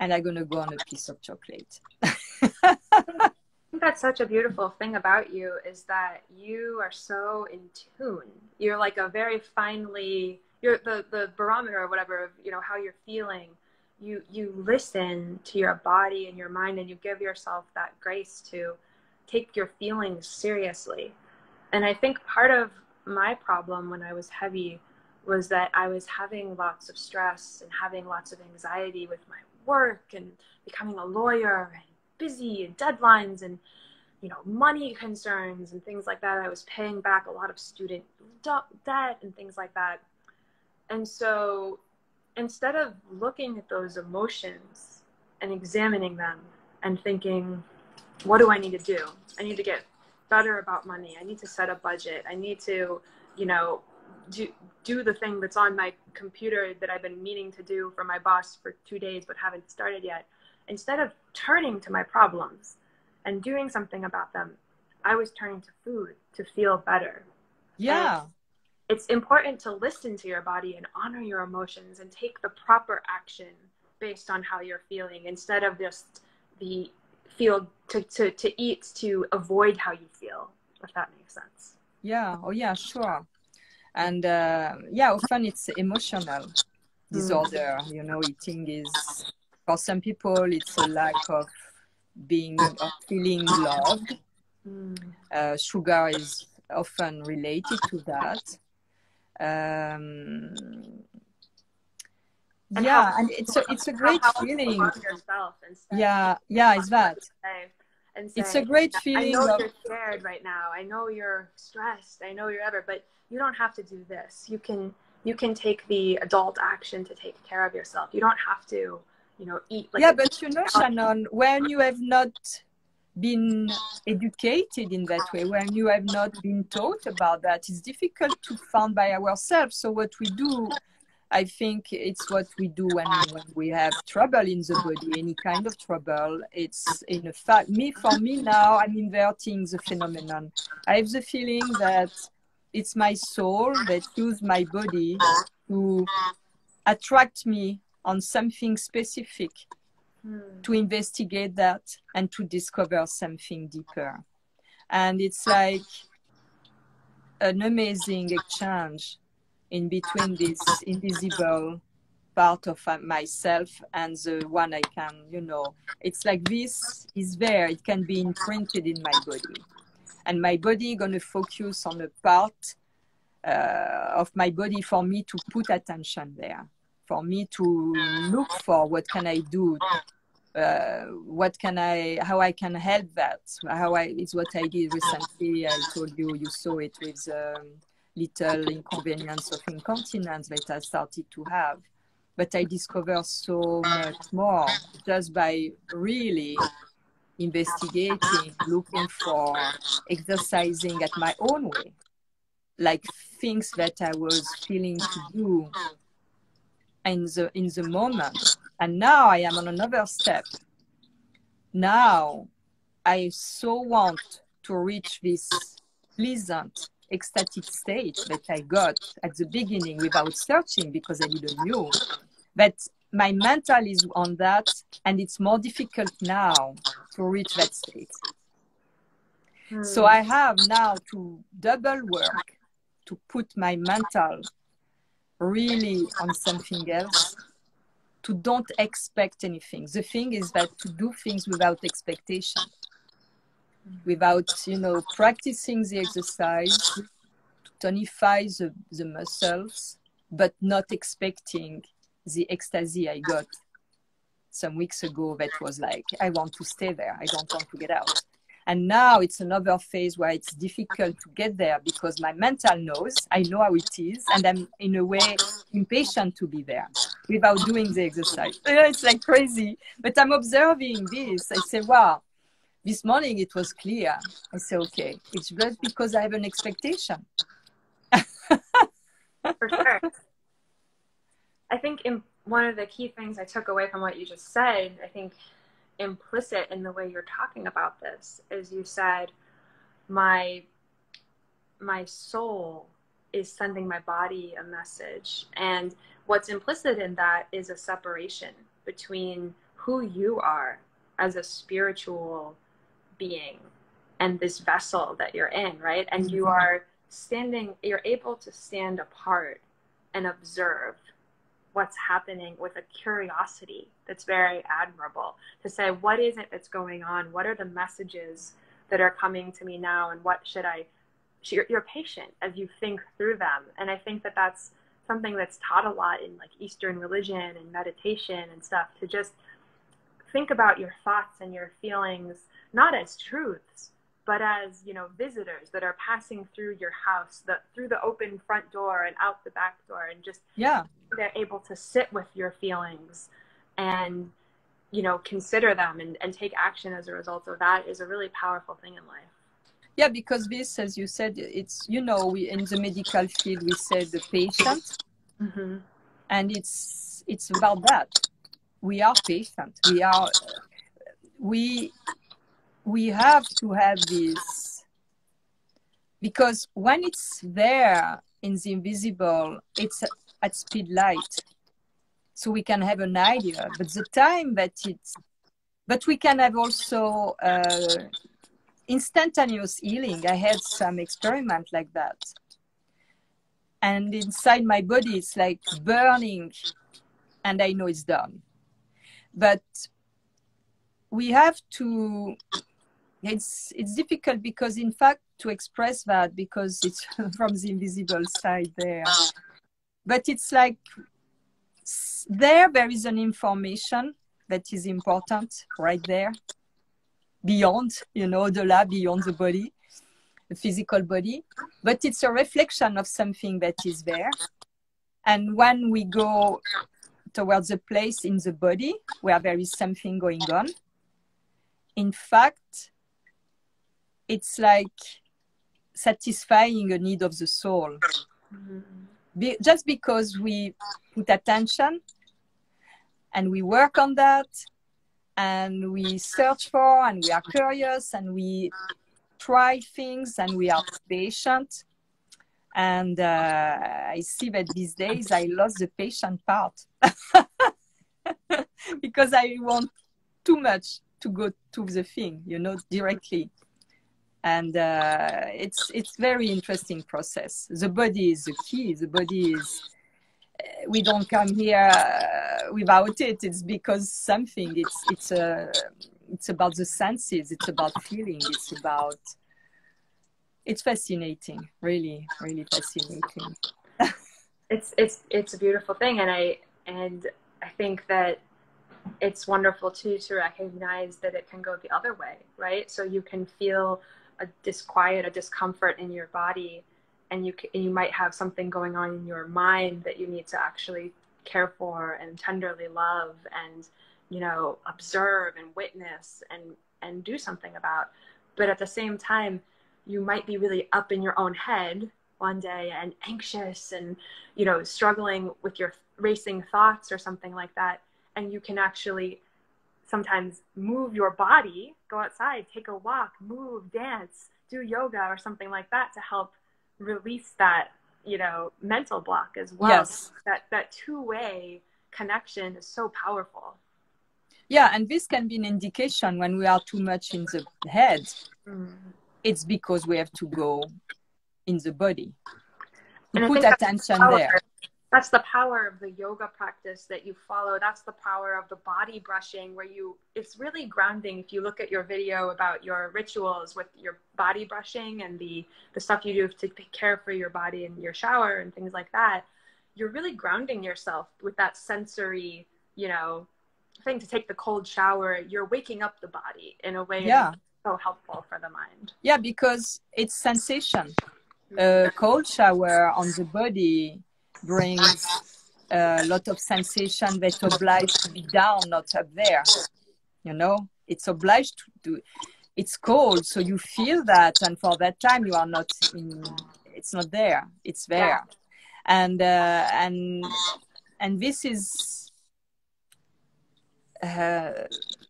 and I'm going to go on a piece of chocolate. I think that's such a beautiful thing about you, is that you are so in tune. You're like a very finely, you're the, the barometer or whatever, of, you know, how you're feeling. You, you listen to your body and your mind, and you give yourself that grace to take your feelings seriously. And I think part of my problem when I was heavy was that I was having lots of stress and having lots of anxiety with my work and becoming a lawyer and busy and deadlines and, you know, money concerns and things like that. I was paying back a lot of student debt and things like that. And so instead of looking at those emotions and examining them and thinking, what do I need to do? I need to get better about money. I need to set a budget. I need to, you know, do, do the thing that's on my computer that I've been meaning to do for my boss for two days but haven't started yet. Instead of turning to my problems and doing something about them, I was turning to food to feel better. Yeah. It's, it's important to listen to your body and honor your emotions and take the proper action based on how you're feeling, instead of just the feel to, to, to eat to avoid how you feel, if that makes sense. Yeah. Oh, yeah, sure. And uh, yeah, often it's emotional disorder. Mm. You know, eating is... For some people, it's a lack of being uh, feeling loved. Uh, sugar is often related to that. Um, and yeah, and it's a, it's a great feeling. Yeah, yeah, it's that. And say, it's a great feeling. I know of, you're scared right now. I know you're stressed. I know you're ever, but you don't have to do this. You can you can take the adult action to take care of yourself. You don't have to, you know, eat. Like yeah, but you know, Shannon, when you have not been educated in that way, when you have not been taught about that, it's difficult to find by ourselves. So what we do, I think it's what we do when, when we have trouble in the body, any kind of trouble. It's in a fact, me, for me now, I'm inverting the phenomenon. I have the feeling that it's my soul that uses my body to attract me on something specific, mm. to investigate that and to discover something deeper. And it's like an amazing exchange in between this invisible part of myself and the one I can, you know, it's like this is there, it can be imprinted in my body. And my body is going to focus on a part uh, of my body for me to put attention there, for me to look for what can I do, uh, what can I, how I can help that. How I, it's what I did recently, I told you, you saw it with um, little inconvenience of incontinence that I started to have. But I discovered so much more just by really investigating, looking for, exercising at my own way. Like things that I was feeling to do in the, in the moment. And now I am on another step. Now I so want to reach this pleasant ecstatic state that I got at the beginning without searching because I didn't know. But my mental is on that, and it's more difficult now to reach that state. Mm. So I have now to double work to put my mental really on something else, to don't expect anything. The thing is that to do things without expectation. Without, you know, practicing the exercise, to tonify the, the muscles, but not expecting the ecstasy I got some weeks ago that was like, I want to stay there. I don't want to get out. And now it's another phase where it's difficult to get there because my mental knows, I know how it is, and I'm in a way impatient to be there without doing the exercise. It's like crazy, but I'm observing this. I say, wow. This morning, it was clear. I said, okay, it's just because I have an expectation. For sure. I think in one of the key things I took away from what you just said, I think implicit in the way you're talking about this, is you said, my, my soul is sending my body a message. And what's implicit in that is a separation between who you are as a spiritual being and this vessel that you're in, right? And you are standing, you're able to stand apart and observe what's happening with a curiosity that's very admirable, to say, what is it that's going on? What are the messages that are coming to me now? And what should I, you're, you're patient as you think through them. And I think that that's something that's taught a lot in like Eastern religion and meditation and stuff, to just think about your thoughts and your feelings, not as truths, but as, you know, visitors that are passing through your house, the, through the open front door and out the back door, and just, yeah, they're able to sit with your feelings and, you know, consider them and, and take action as a result of that is a really powerful thing in life. Yeah, because this, as you said, it's, you know, we, in the medical field, we say the patient, mm-hmm. and it's, it's about that. We are patient. We are, we, we have to have this, because when it's there in the invisible, it's at speed light. So we can have an idea, but the time that it's, but we can have also uh, instantaneous healing. I had some experiment like that. And inside my body, it's like burning, and I know it's done. But we have to, it's, it's difficult because in fact to express that because it's from the invisible side there. But it's like there, there is an information that is important right there. Beyond, you know, the lab, beyond the body, the physical body. But it's a reflection of something that is there. And when we go towards a place in the body where there is something going on, in fact, it's like satisfying a need of the soul. Mm-hmm. Be, just because we put attention and we work on that, and we search for, and we are curious, and we try things, and we are patient. And uh, I see that these days I lost the patient part because I want too much to go to the thing, you know, directly. And uh, it's it's very interesting process. The body is the key. The body is. We don't come here uh, without it. It's because something. It's it's a. Uh, it's about the senses. It's about feeling. It's about. It's fascinating. Really, really fascinating. it's it's it's a beautiful thing, and I and I think that it's wonderful too to recognize that it can go the other way, right? So you can feel a disquiet, a discomfort in your body. And you, can, you might have something going on in your mind that you need to actually care for and tenderly love and, you know, observe and witness and, and do something about. But at the same time, you might be really up in your own head one day and anxious and, you know, struggling with your racing thoughts or something like that. And you can actually sometimes move your body, go outside, take a walk, move, dance, do yoga or something like that to help release that, you know, mental block as well. Yes. That that two-way connection is so powerful. Yeah, and this can be an indication when we are too much in the head. Mm. It's because we have to go in the body. And put attention there. That's the power of the yoga practice that you follow. That's the power of the body brushing where you, it's really grounding. If you look at your video about your rituals with your body brushing and the, the stuff you do to care for your body and your shower and things like that, you're really grounding yourself with that sensory, you know, thing to take the cold shower. You're waking up the body in a way yeah. that's so helpful for the mind. Yeah, because it's sensation. A cold shower on the body brings a lot of sensation that obliged to be down, not up there. You know, it's obliged to do. It's cold, so you feel that, and for that time you are not in. It's not there. It's there, and uh, and and this is uh,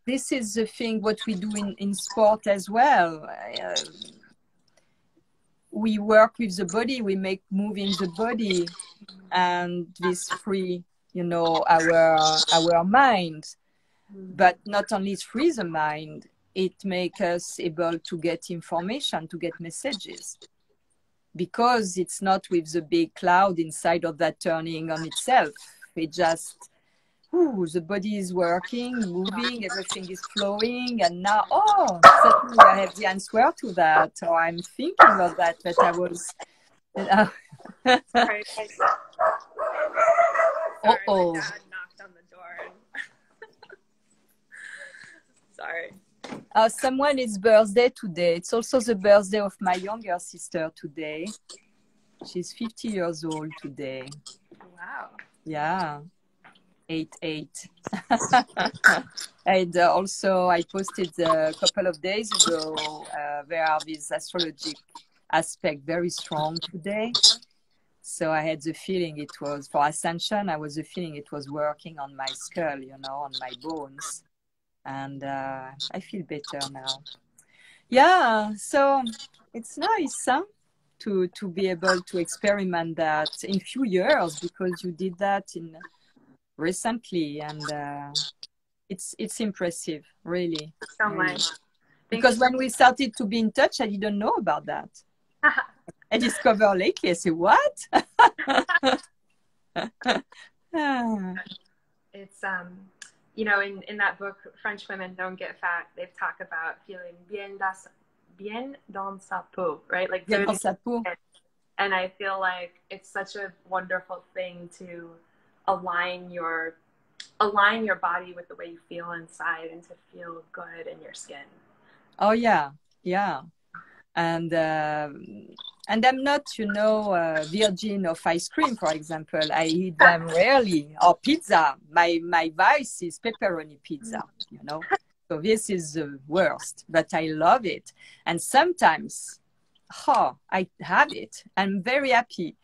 this is the thing what we do in in sport as well. Uh, we work with the body, we make move in the body, and this free, you know, our our mind. But not only it frees the mind, it makes us able to get information, to get messages, because it's not with the big cloud inside of that turning on itself. It just, ooh, the body is working, moving, everything is flowing, and now, oh, suddenly I have the answer to that, or I'm thinking of that, but I was, you know. Sorry, I, sorry, uh-oh. My dad knocked on the door. Sorry. Uh, someone is birthday today. It's also the birthday of my younger sister today. She's fifty years old today. Wow. Yeah. Eight, eight. And uh, also I posted a couple of days ago, uh, there are these astrologic aspect very strong today. So I had the feeling it was, for Ascension, I was the feeling it was working on my skull, you know, on my bones. And uh, I feel better now. Yeah, so it's nice, huh? To, to be able to experiment that in few years, because you did that in... recently, and uh, it's it's impressive, really. So much. Really. Because when we started to be in touch, I didn't know about that. I discovered lately. I said, "What?" It's um, you know, in, in that book, French Women Don't Get Fat, they've talked about feeling bien, das, bien dans sa peau, right? Like, bien dans sa peau. And I feel like it's such a wonderful thing to align your align your body with the way you feel inside and to feel good in your skin. Oh, yeah. Yeah. And uh, and I'm not, you know, a virgin of ice cream, for example. I eat them rarely. Or pizza. My, my vice is pepperoni pizza, you know. So this is the worst, but I love it. And sometimes, oh, I have it. I'm very happy.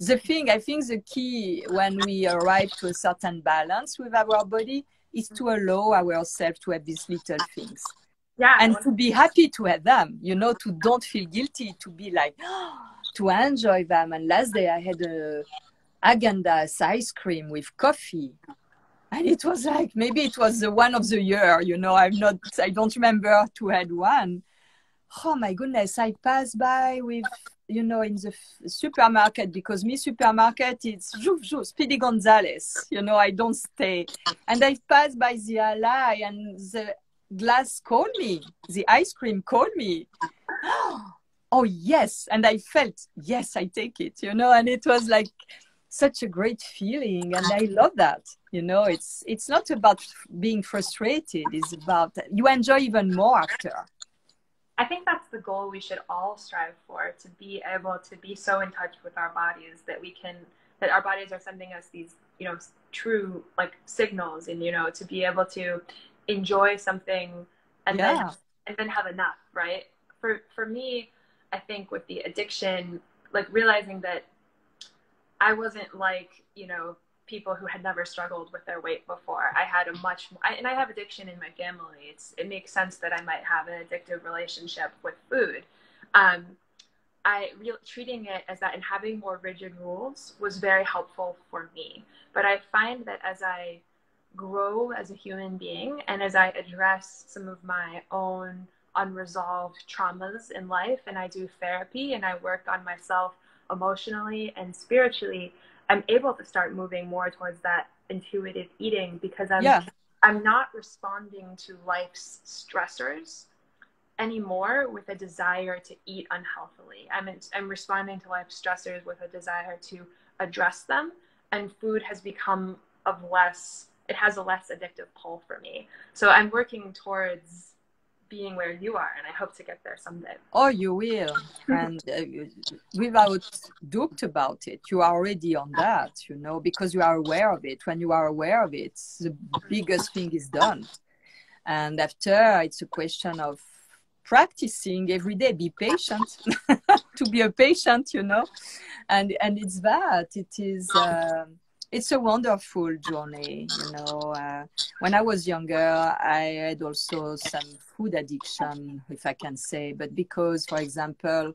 The thing, I think the key when we arrive to a certain balance with our body is to allow ourselves to have these little things. Yeah, and to be happy to have them, you know, to don't feel guilty, to be like, oh, to enjoy them. And last day I had a Haagen-Dazs ice cream with coffee. And it was like, maybe it was the one of the year, you know, I'm not, I don't remember to had one. Oh my goodness, I passed by with, you know, in the supermarket, because me supermarket, it's Speedy Gonzales, you know, I don't stay. And I passed by the alley and the glass called me, the ice cream called me. Oh, yes. And I felt, yes, I take it, you know, and it was like such a great feeling. And I love that, you know, it's, it's not about being frustrated. It's about, you enjoy even more after. I think that's the goal we should all strive for, to be able to be so in touch with our bodies that we can, that our bodies are sending us these, you know, true like signals, and, you know, to be able to enjoy something and yeah. then and then have enough, right? For, for me, I think with the addiction, like realizing that I wasn't like, you know, people who had never struggled with their weight before. I had a much more, I, and I have addiction in my family. It's, it makes sense that I might have an addictive relationship with food. Um, I re treating it as that and having more rigid rules was very helpful for me. But I find that as I grow as a human being and as I address some of my own unresolved traumas in life, and I do therapy and I work on myself emotionally and spiritually, I'm able to start moving more towards that intuitive eating, because I'm, yeah. I'm not responding to life's stressors anymore with a desire to eat unhealthily. I'm, in, I'm responding to life's stressors with a desire to address them, and food has become of less, it has a less addictive pull for me. So I'm working towards being where you are, and I hope to get there someday. Oh, you will. And uh, without doubt about it, you are already on that, you know, because you are aware of it. When you are aware of it, the biggest thing is done. And after, it's a question of practicing every day. Be patient, to be a patient, you know. And, and it's that. It is... Uh, It's a wonderful journey, you know. Uh, when I was younger, I had also some food addiction, if I can say, but because, for example,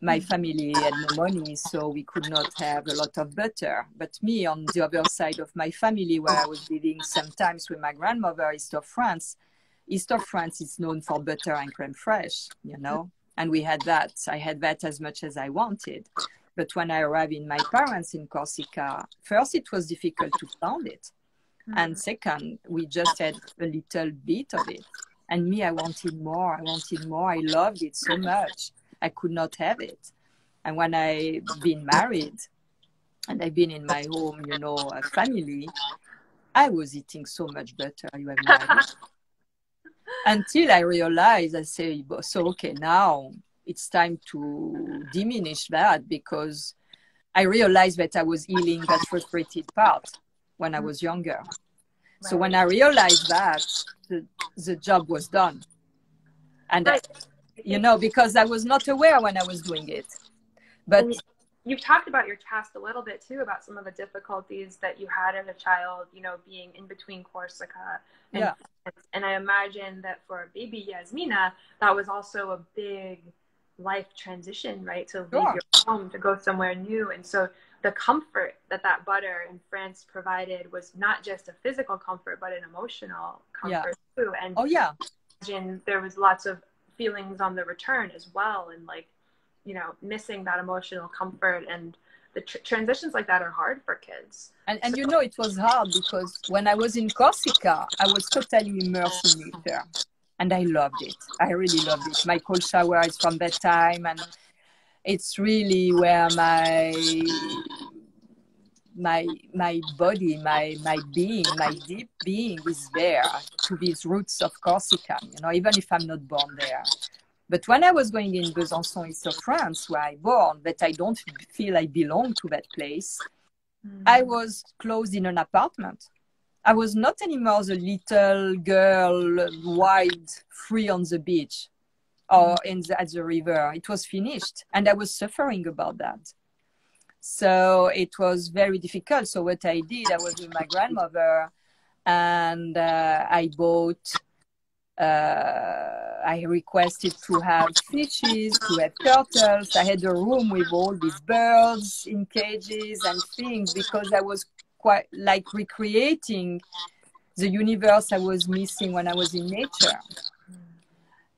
my family had no money, so we could not have a lot of butter. But me, on the other side of my family, where I was living sometimes with my grandmother, East of France, East of France is known for butter and crème fraîche, you know, and we had that. I had that as much as I wanted. But when I arrived in my parents in Corsica, first, it was difficult to find it. Mm-hmm. And second, we just had a little bit of it. And me, I wanted more. I wanted more. I loved it so much. I could not have it. And when I been married and I've been in my home, you know, a family, I was eating so much butter. You have no idea. Until I realized, I say, so, okay, now it's time to diminish that, because I realized that I was healing that frustrated part when I was younger. Right. So when I realized that, the, the job was done. And, right. I, you know, because I was not aware when I was doing it. But and you've talked about your past a little bit too, about some of the difficulties that you had as a child, you know, being in between Corsica and, yeah. and I imagine that for baby Yasmina, that was also a big life transition, right? To leave sure. your home to go somewhere new. And so the comfort that that butter in France provided was not just a physical comfort, but an emotional comfort yeah. too. And oh yeah, I imagine there was lots of feelings on the return as well, and like, you know, missing that emotional comfort and the tr transitions like that are hard for kids. And, and so, you know, it was hard because when I was in Corsica, I was totally immersed in nature. And I loved it. I really loved it. My cold shower is from that time. And it's really where my... my my body, my my being, my deep being is there, to these roots of Corsica, you know, even if I'm not born there. But when I was going in Besançon, it's of France, where I born, but I don't feel I belong to that place. Mm. I was closed in an apartment. I was not anymore the little girl, wide, free on the beach or in the, at the river. It was finished, and I was suffering about that. So it was very difficult. So what I did, I was with my grandmother, and uh, I bought, uh, I requested to have fishes, to have turtles. I had a room with all these birds in cages and things, because I was quite like recreating the universe I was missing when I was in nature.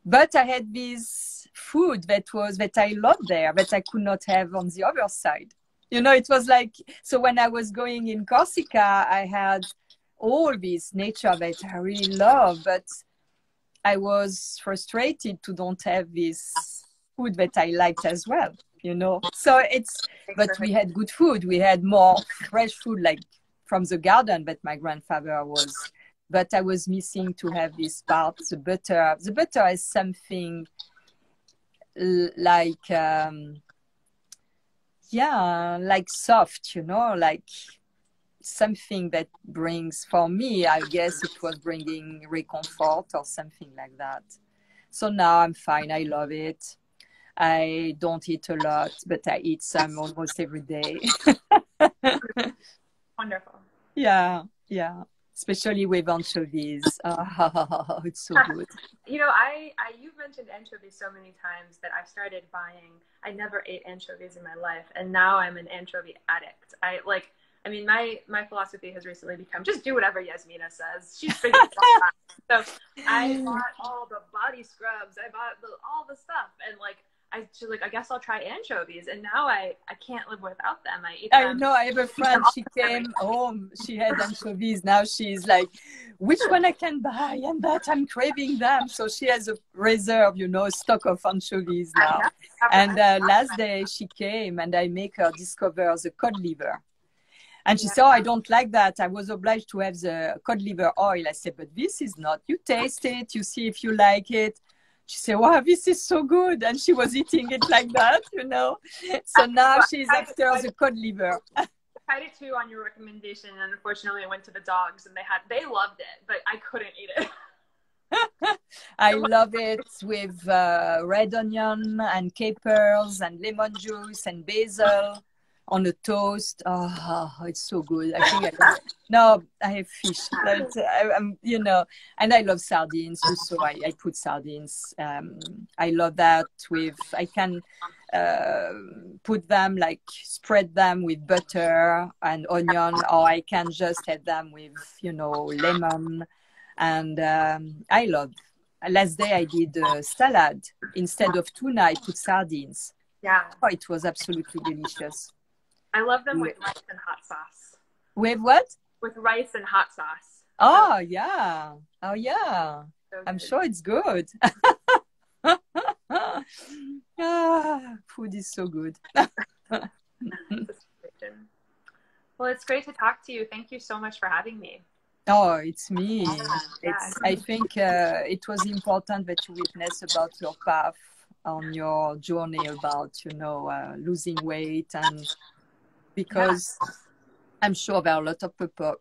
But I had this food that was, that I loved there, that I could not have on the other side. You know, it was like, so when I was going in Corsica, I had all this nature that I really love, but I was frustrated to don't have this food that I liked as well, you know. So it's, but we had good food. We had more fresh food, like from the garden, but my grandfather was, but I was missing to have this part, the butter. The butter is something like... Um, yeah, like soft, you know, like something that brings, for me, I guess it was bringing reconfort or something like that. So now I'm fine. I love it. I don't eat a lot, but I eat some almost every day. Wonderful. Yeah, yeah. Especially with anchovies. Oh, it's so good. You know, I, I, you've mentioned anchovies so many times that I've started buying. I never ate anchovies in my life, and now I'm an anchovy addict. I like, I mean, my, my philosophy has recently become just do whatever Yasmina says. She's figured it out. So I bought all the body scrubs. I bought the, all the stuff. And like, I just like, I guess I'll try anchovies, and now I, I can't live without them. I eat them. I know. I have a friend. She came home. She had anchovies. Now she's like, which one I can buy? And that I'm craving them. So she has a reserve, you know, stock of anchovies now. And uh, last day she came, and I make her discover the cod liver. And she yeah. said, oh, I don't like that. I was obliged to have the cod liver oil. I said, but this is not. You taste it. You see if you like it. She said, wow, this is so good. And she was eating it like that, you know. So now she's after the cod liver. I tried it too on your recommendation. And unfortunately, I went to the dogs, and they had they loved it, but I couldn't eat it. I love it with uh, red onion and capers and lemon juice and basil on a toast. Oh, it's so good. I think I love it. No, I have fish, but I, I'm, you know, and I love sardines also. I, I put sardines. Um, I love that with, I can uh, put them, like spread them with butter and onion, or I can just have them with, you know, lemon. And um, I love, last day I did a salad. Instead of tuna, I put sardines. Yeah. Oh, it was absolutely delicious. I love them with rice and hot sauce. With what? With rice and hot sauce. Oh, yeah. Oh, yeah. So I'm sure it's good. Ah, food is so good. Well, it's great to talk to you. Thank you so much for having me. Oh, it's me. Yeah. It's, I think uh, it was important that you witness about your path on your journey about, you know, uh, losing weight, and because yeah. I'm sure there are a lot of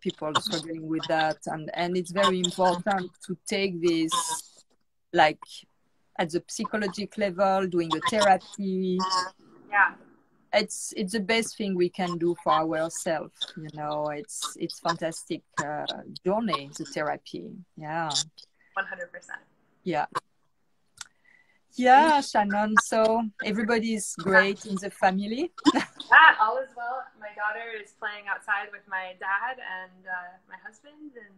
people struggling with that, and, and it's very important to take this, like, at the psychological level, doing a therapy. Yeah. It's, it's the best thing we can do for ourselves, you know. It's, it's fantastic uh, journey, the therapy. Yeah. one hundred percent. Yeah. Yeah, Shannon. So everybody's great in the family. Yeah, all is well. My daughter is playing outside with my dad and uh, my husband, and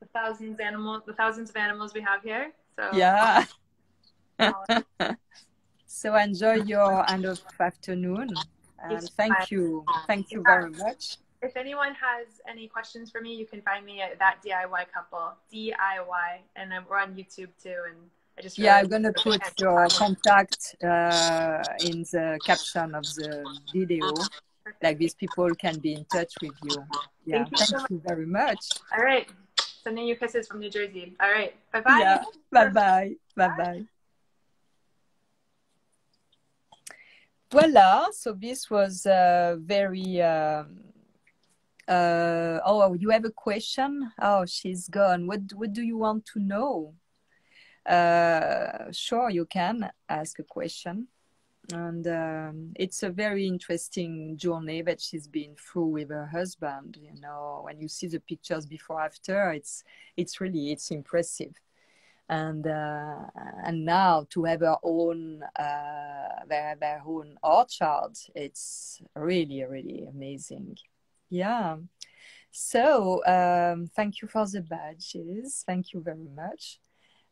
the thousands animals, the thousands of animals we have here. So yeah. So enjoy your end of afternoon. Um, thank fun. you. Thank you yeah. very much. If anyone has any questions for me, you can find me at That D I Y Couple, D I Y, and we're on YouTube too. And I just yeah, I'm gonna put your contact uh, in the caption of the video. Perfect. Like these people can be in touch with you. Yeah, thank you, thank so you much. very much. All right, sending you kisses from New Jersey. All right, bye bye. Yeah. Bye bye. Bye bye. Voila. So this was uh, very. Um, Uh, oh, you have a question? Oh, she's gone. What, what do you want to know? Uh, sure, you can ask a question. And um, it's a very interesting journey that she's been through with her husband. You know, when you see the pictures before, after, it's, it's really, it's impressive. And, uh, and now to have her own, uh, their, their own orchard, it's really, really amazing. Yeah, so um, thank you for the badges. Thank you very much.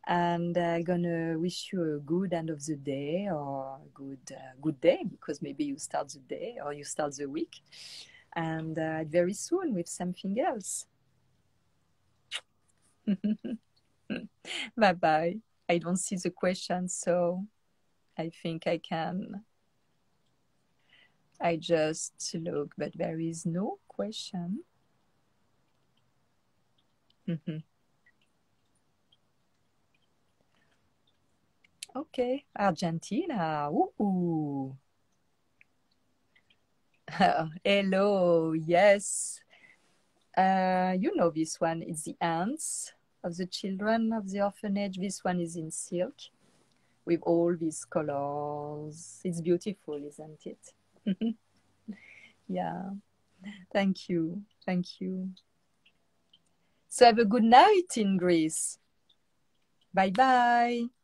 And I'm gonna wish you a good end of the day, or a good, uh, good day, because maybe you start the day or you start the week. And uh, very soon with something else. Bye-bye. I don't see the question, so I think I can. I just look, but there is no question. Mm-hmm. Okay, Argentina. Ooh. Oh, hello, yes. Uh, you know this one, it's the aunts of the children of the orphanage. This one is in silk with all these colors. It's beautiful, isn't it? Yeah, thank you, thank you. So have a good night in Greece. Bye bye.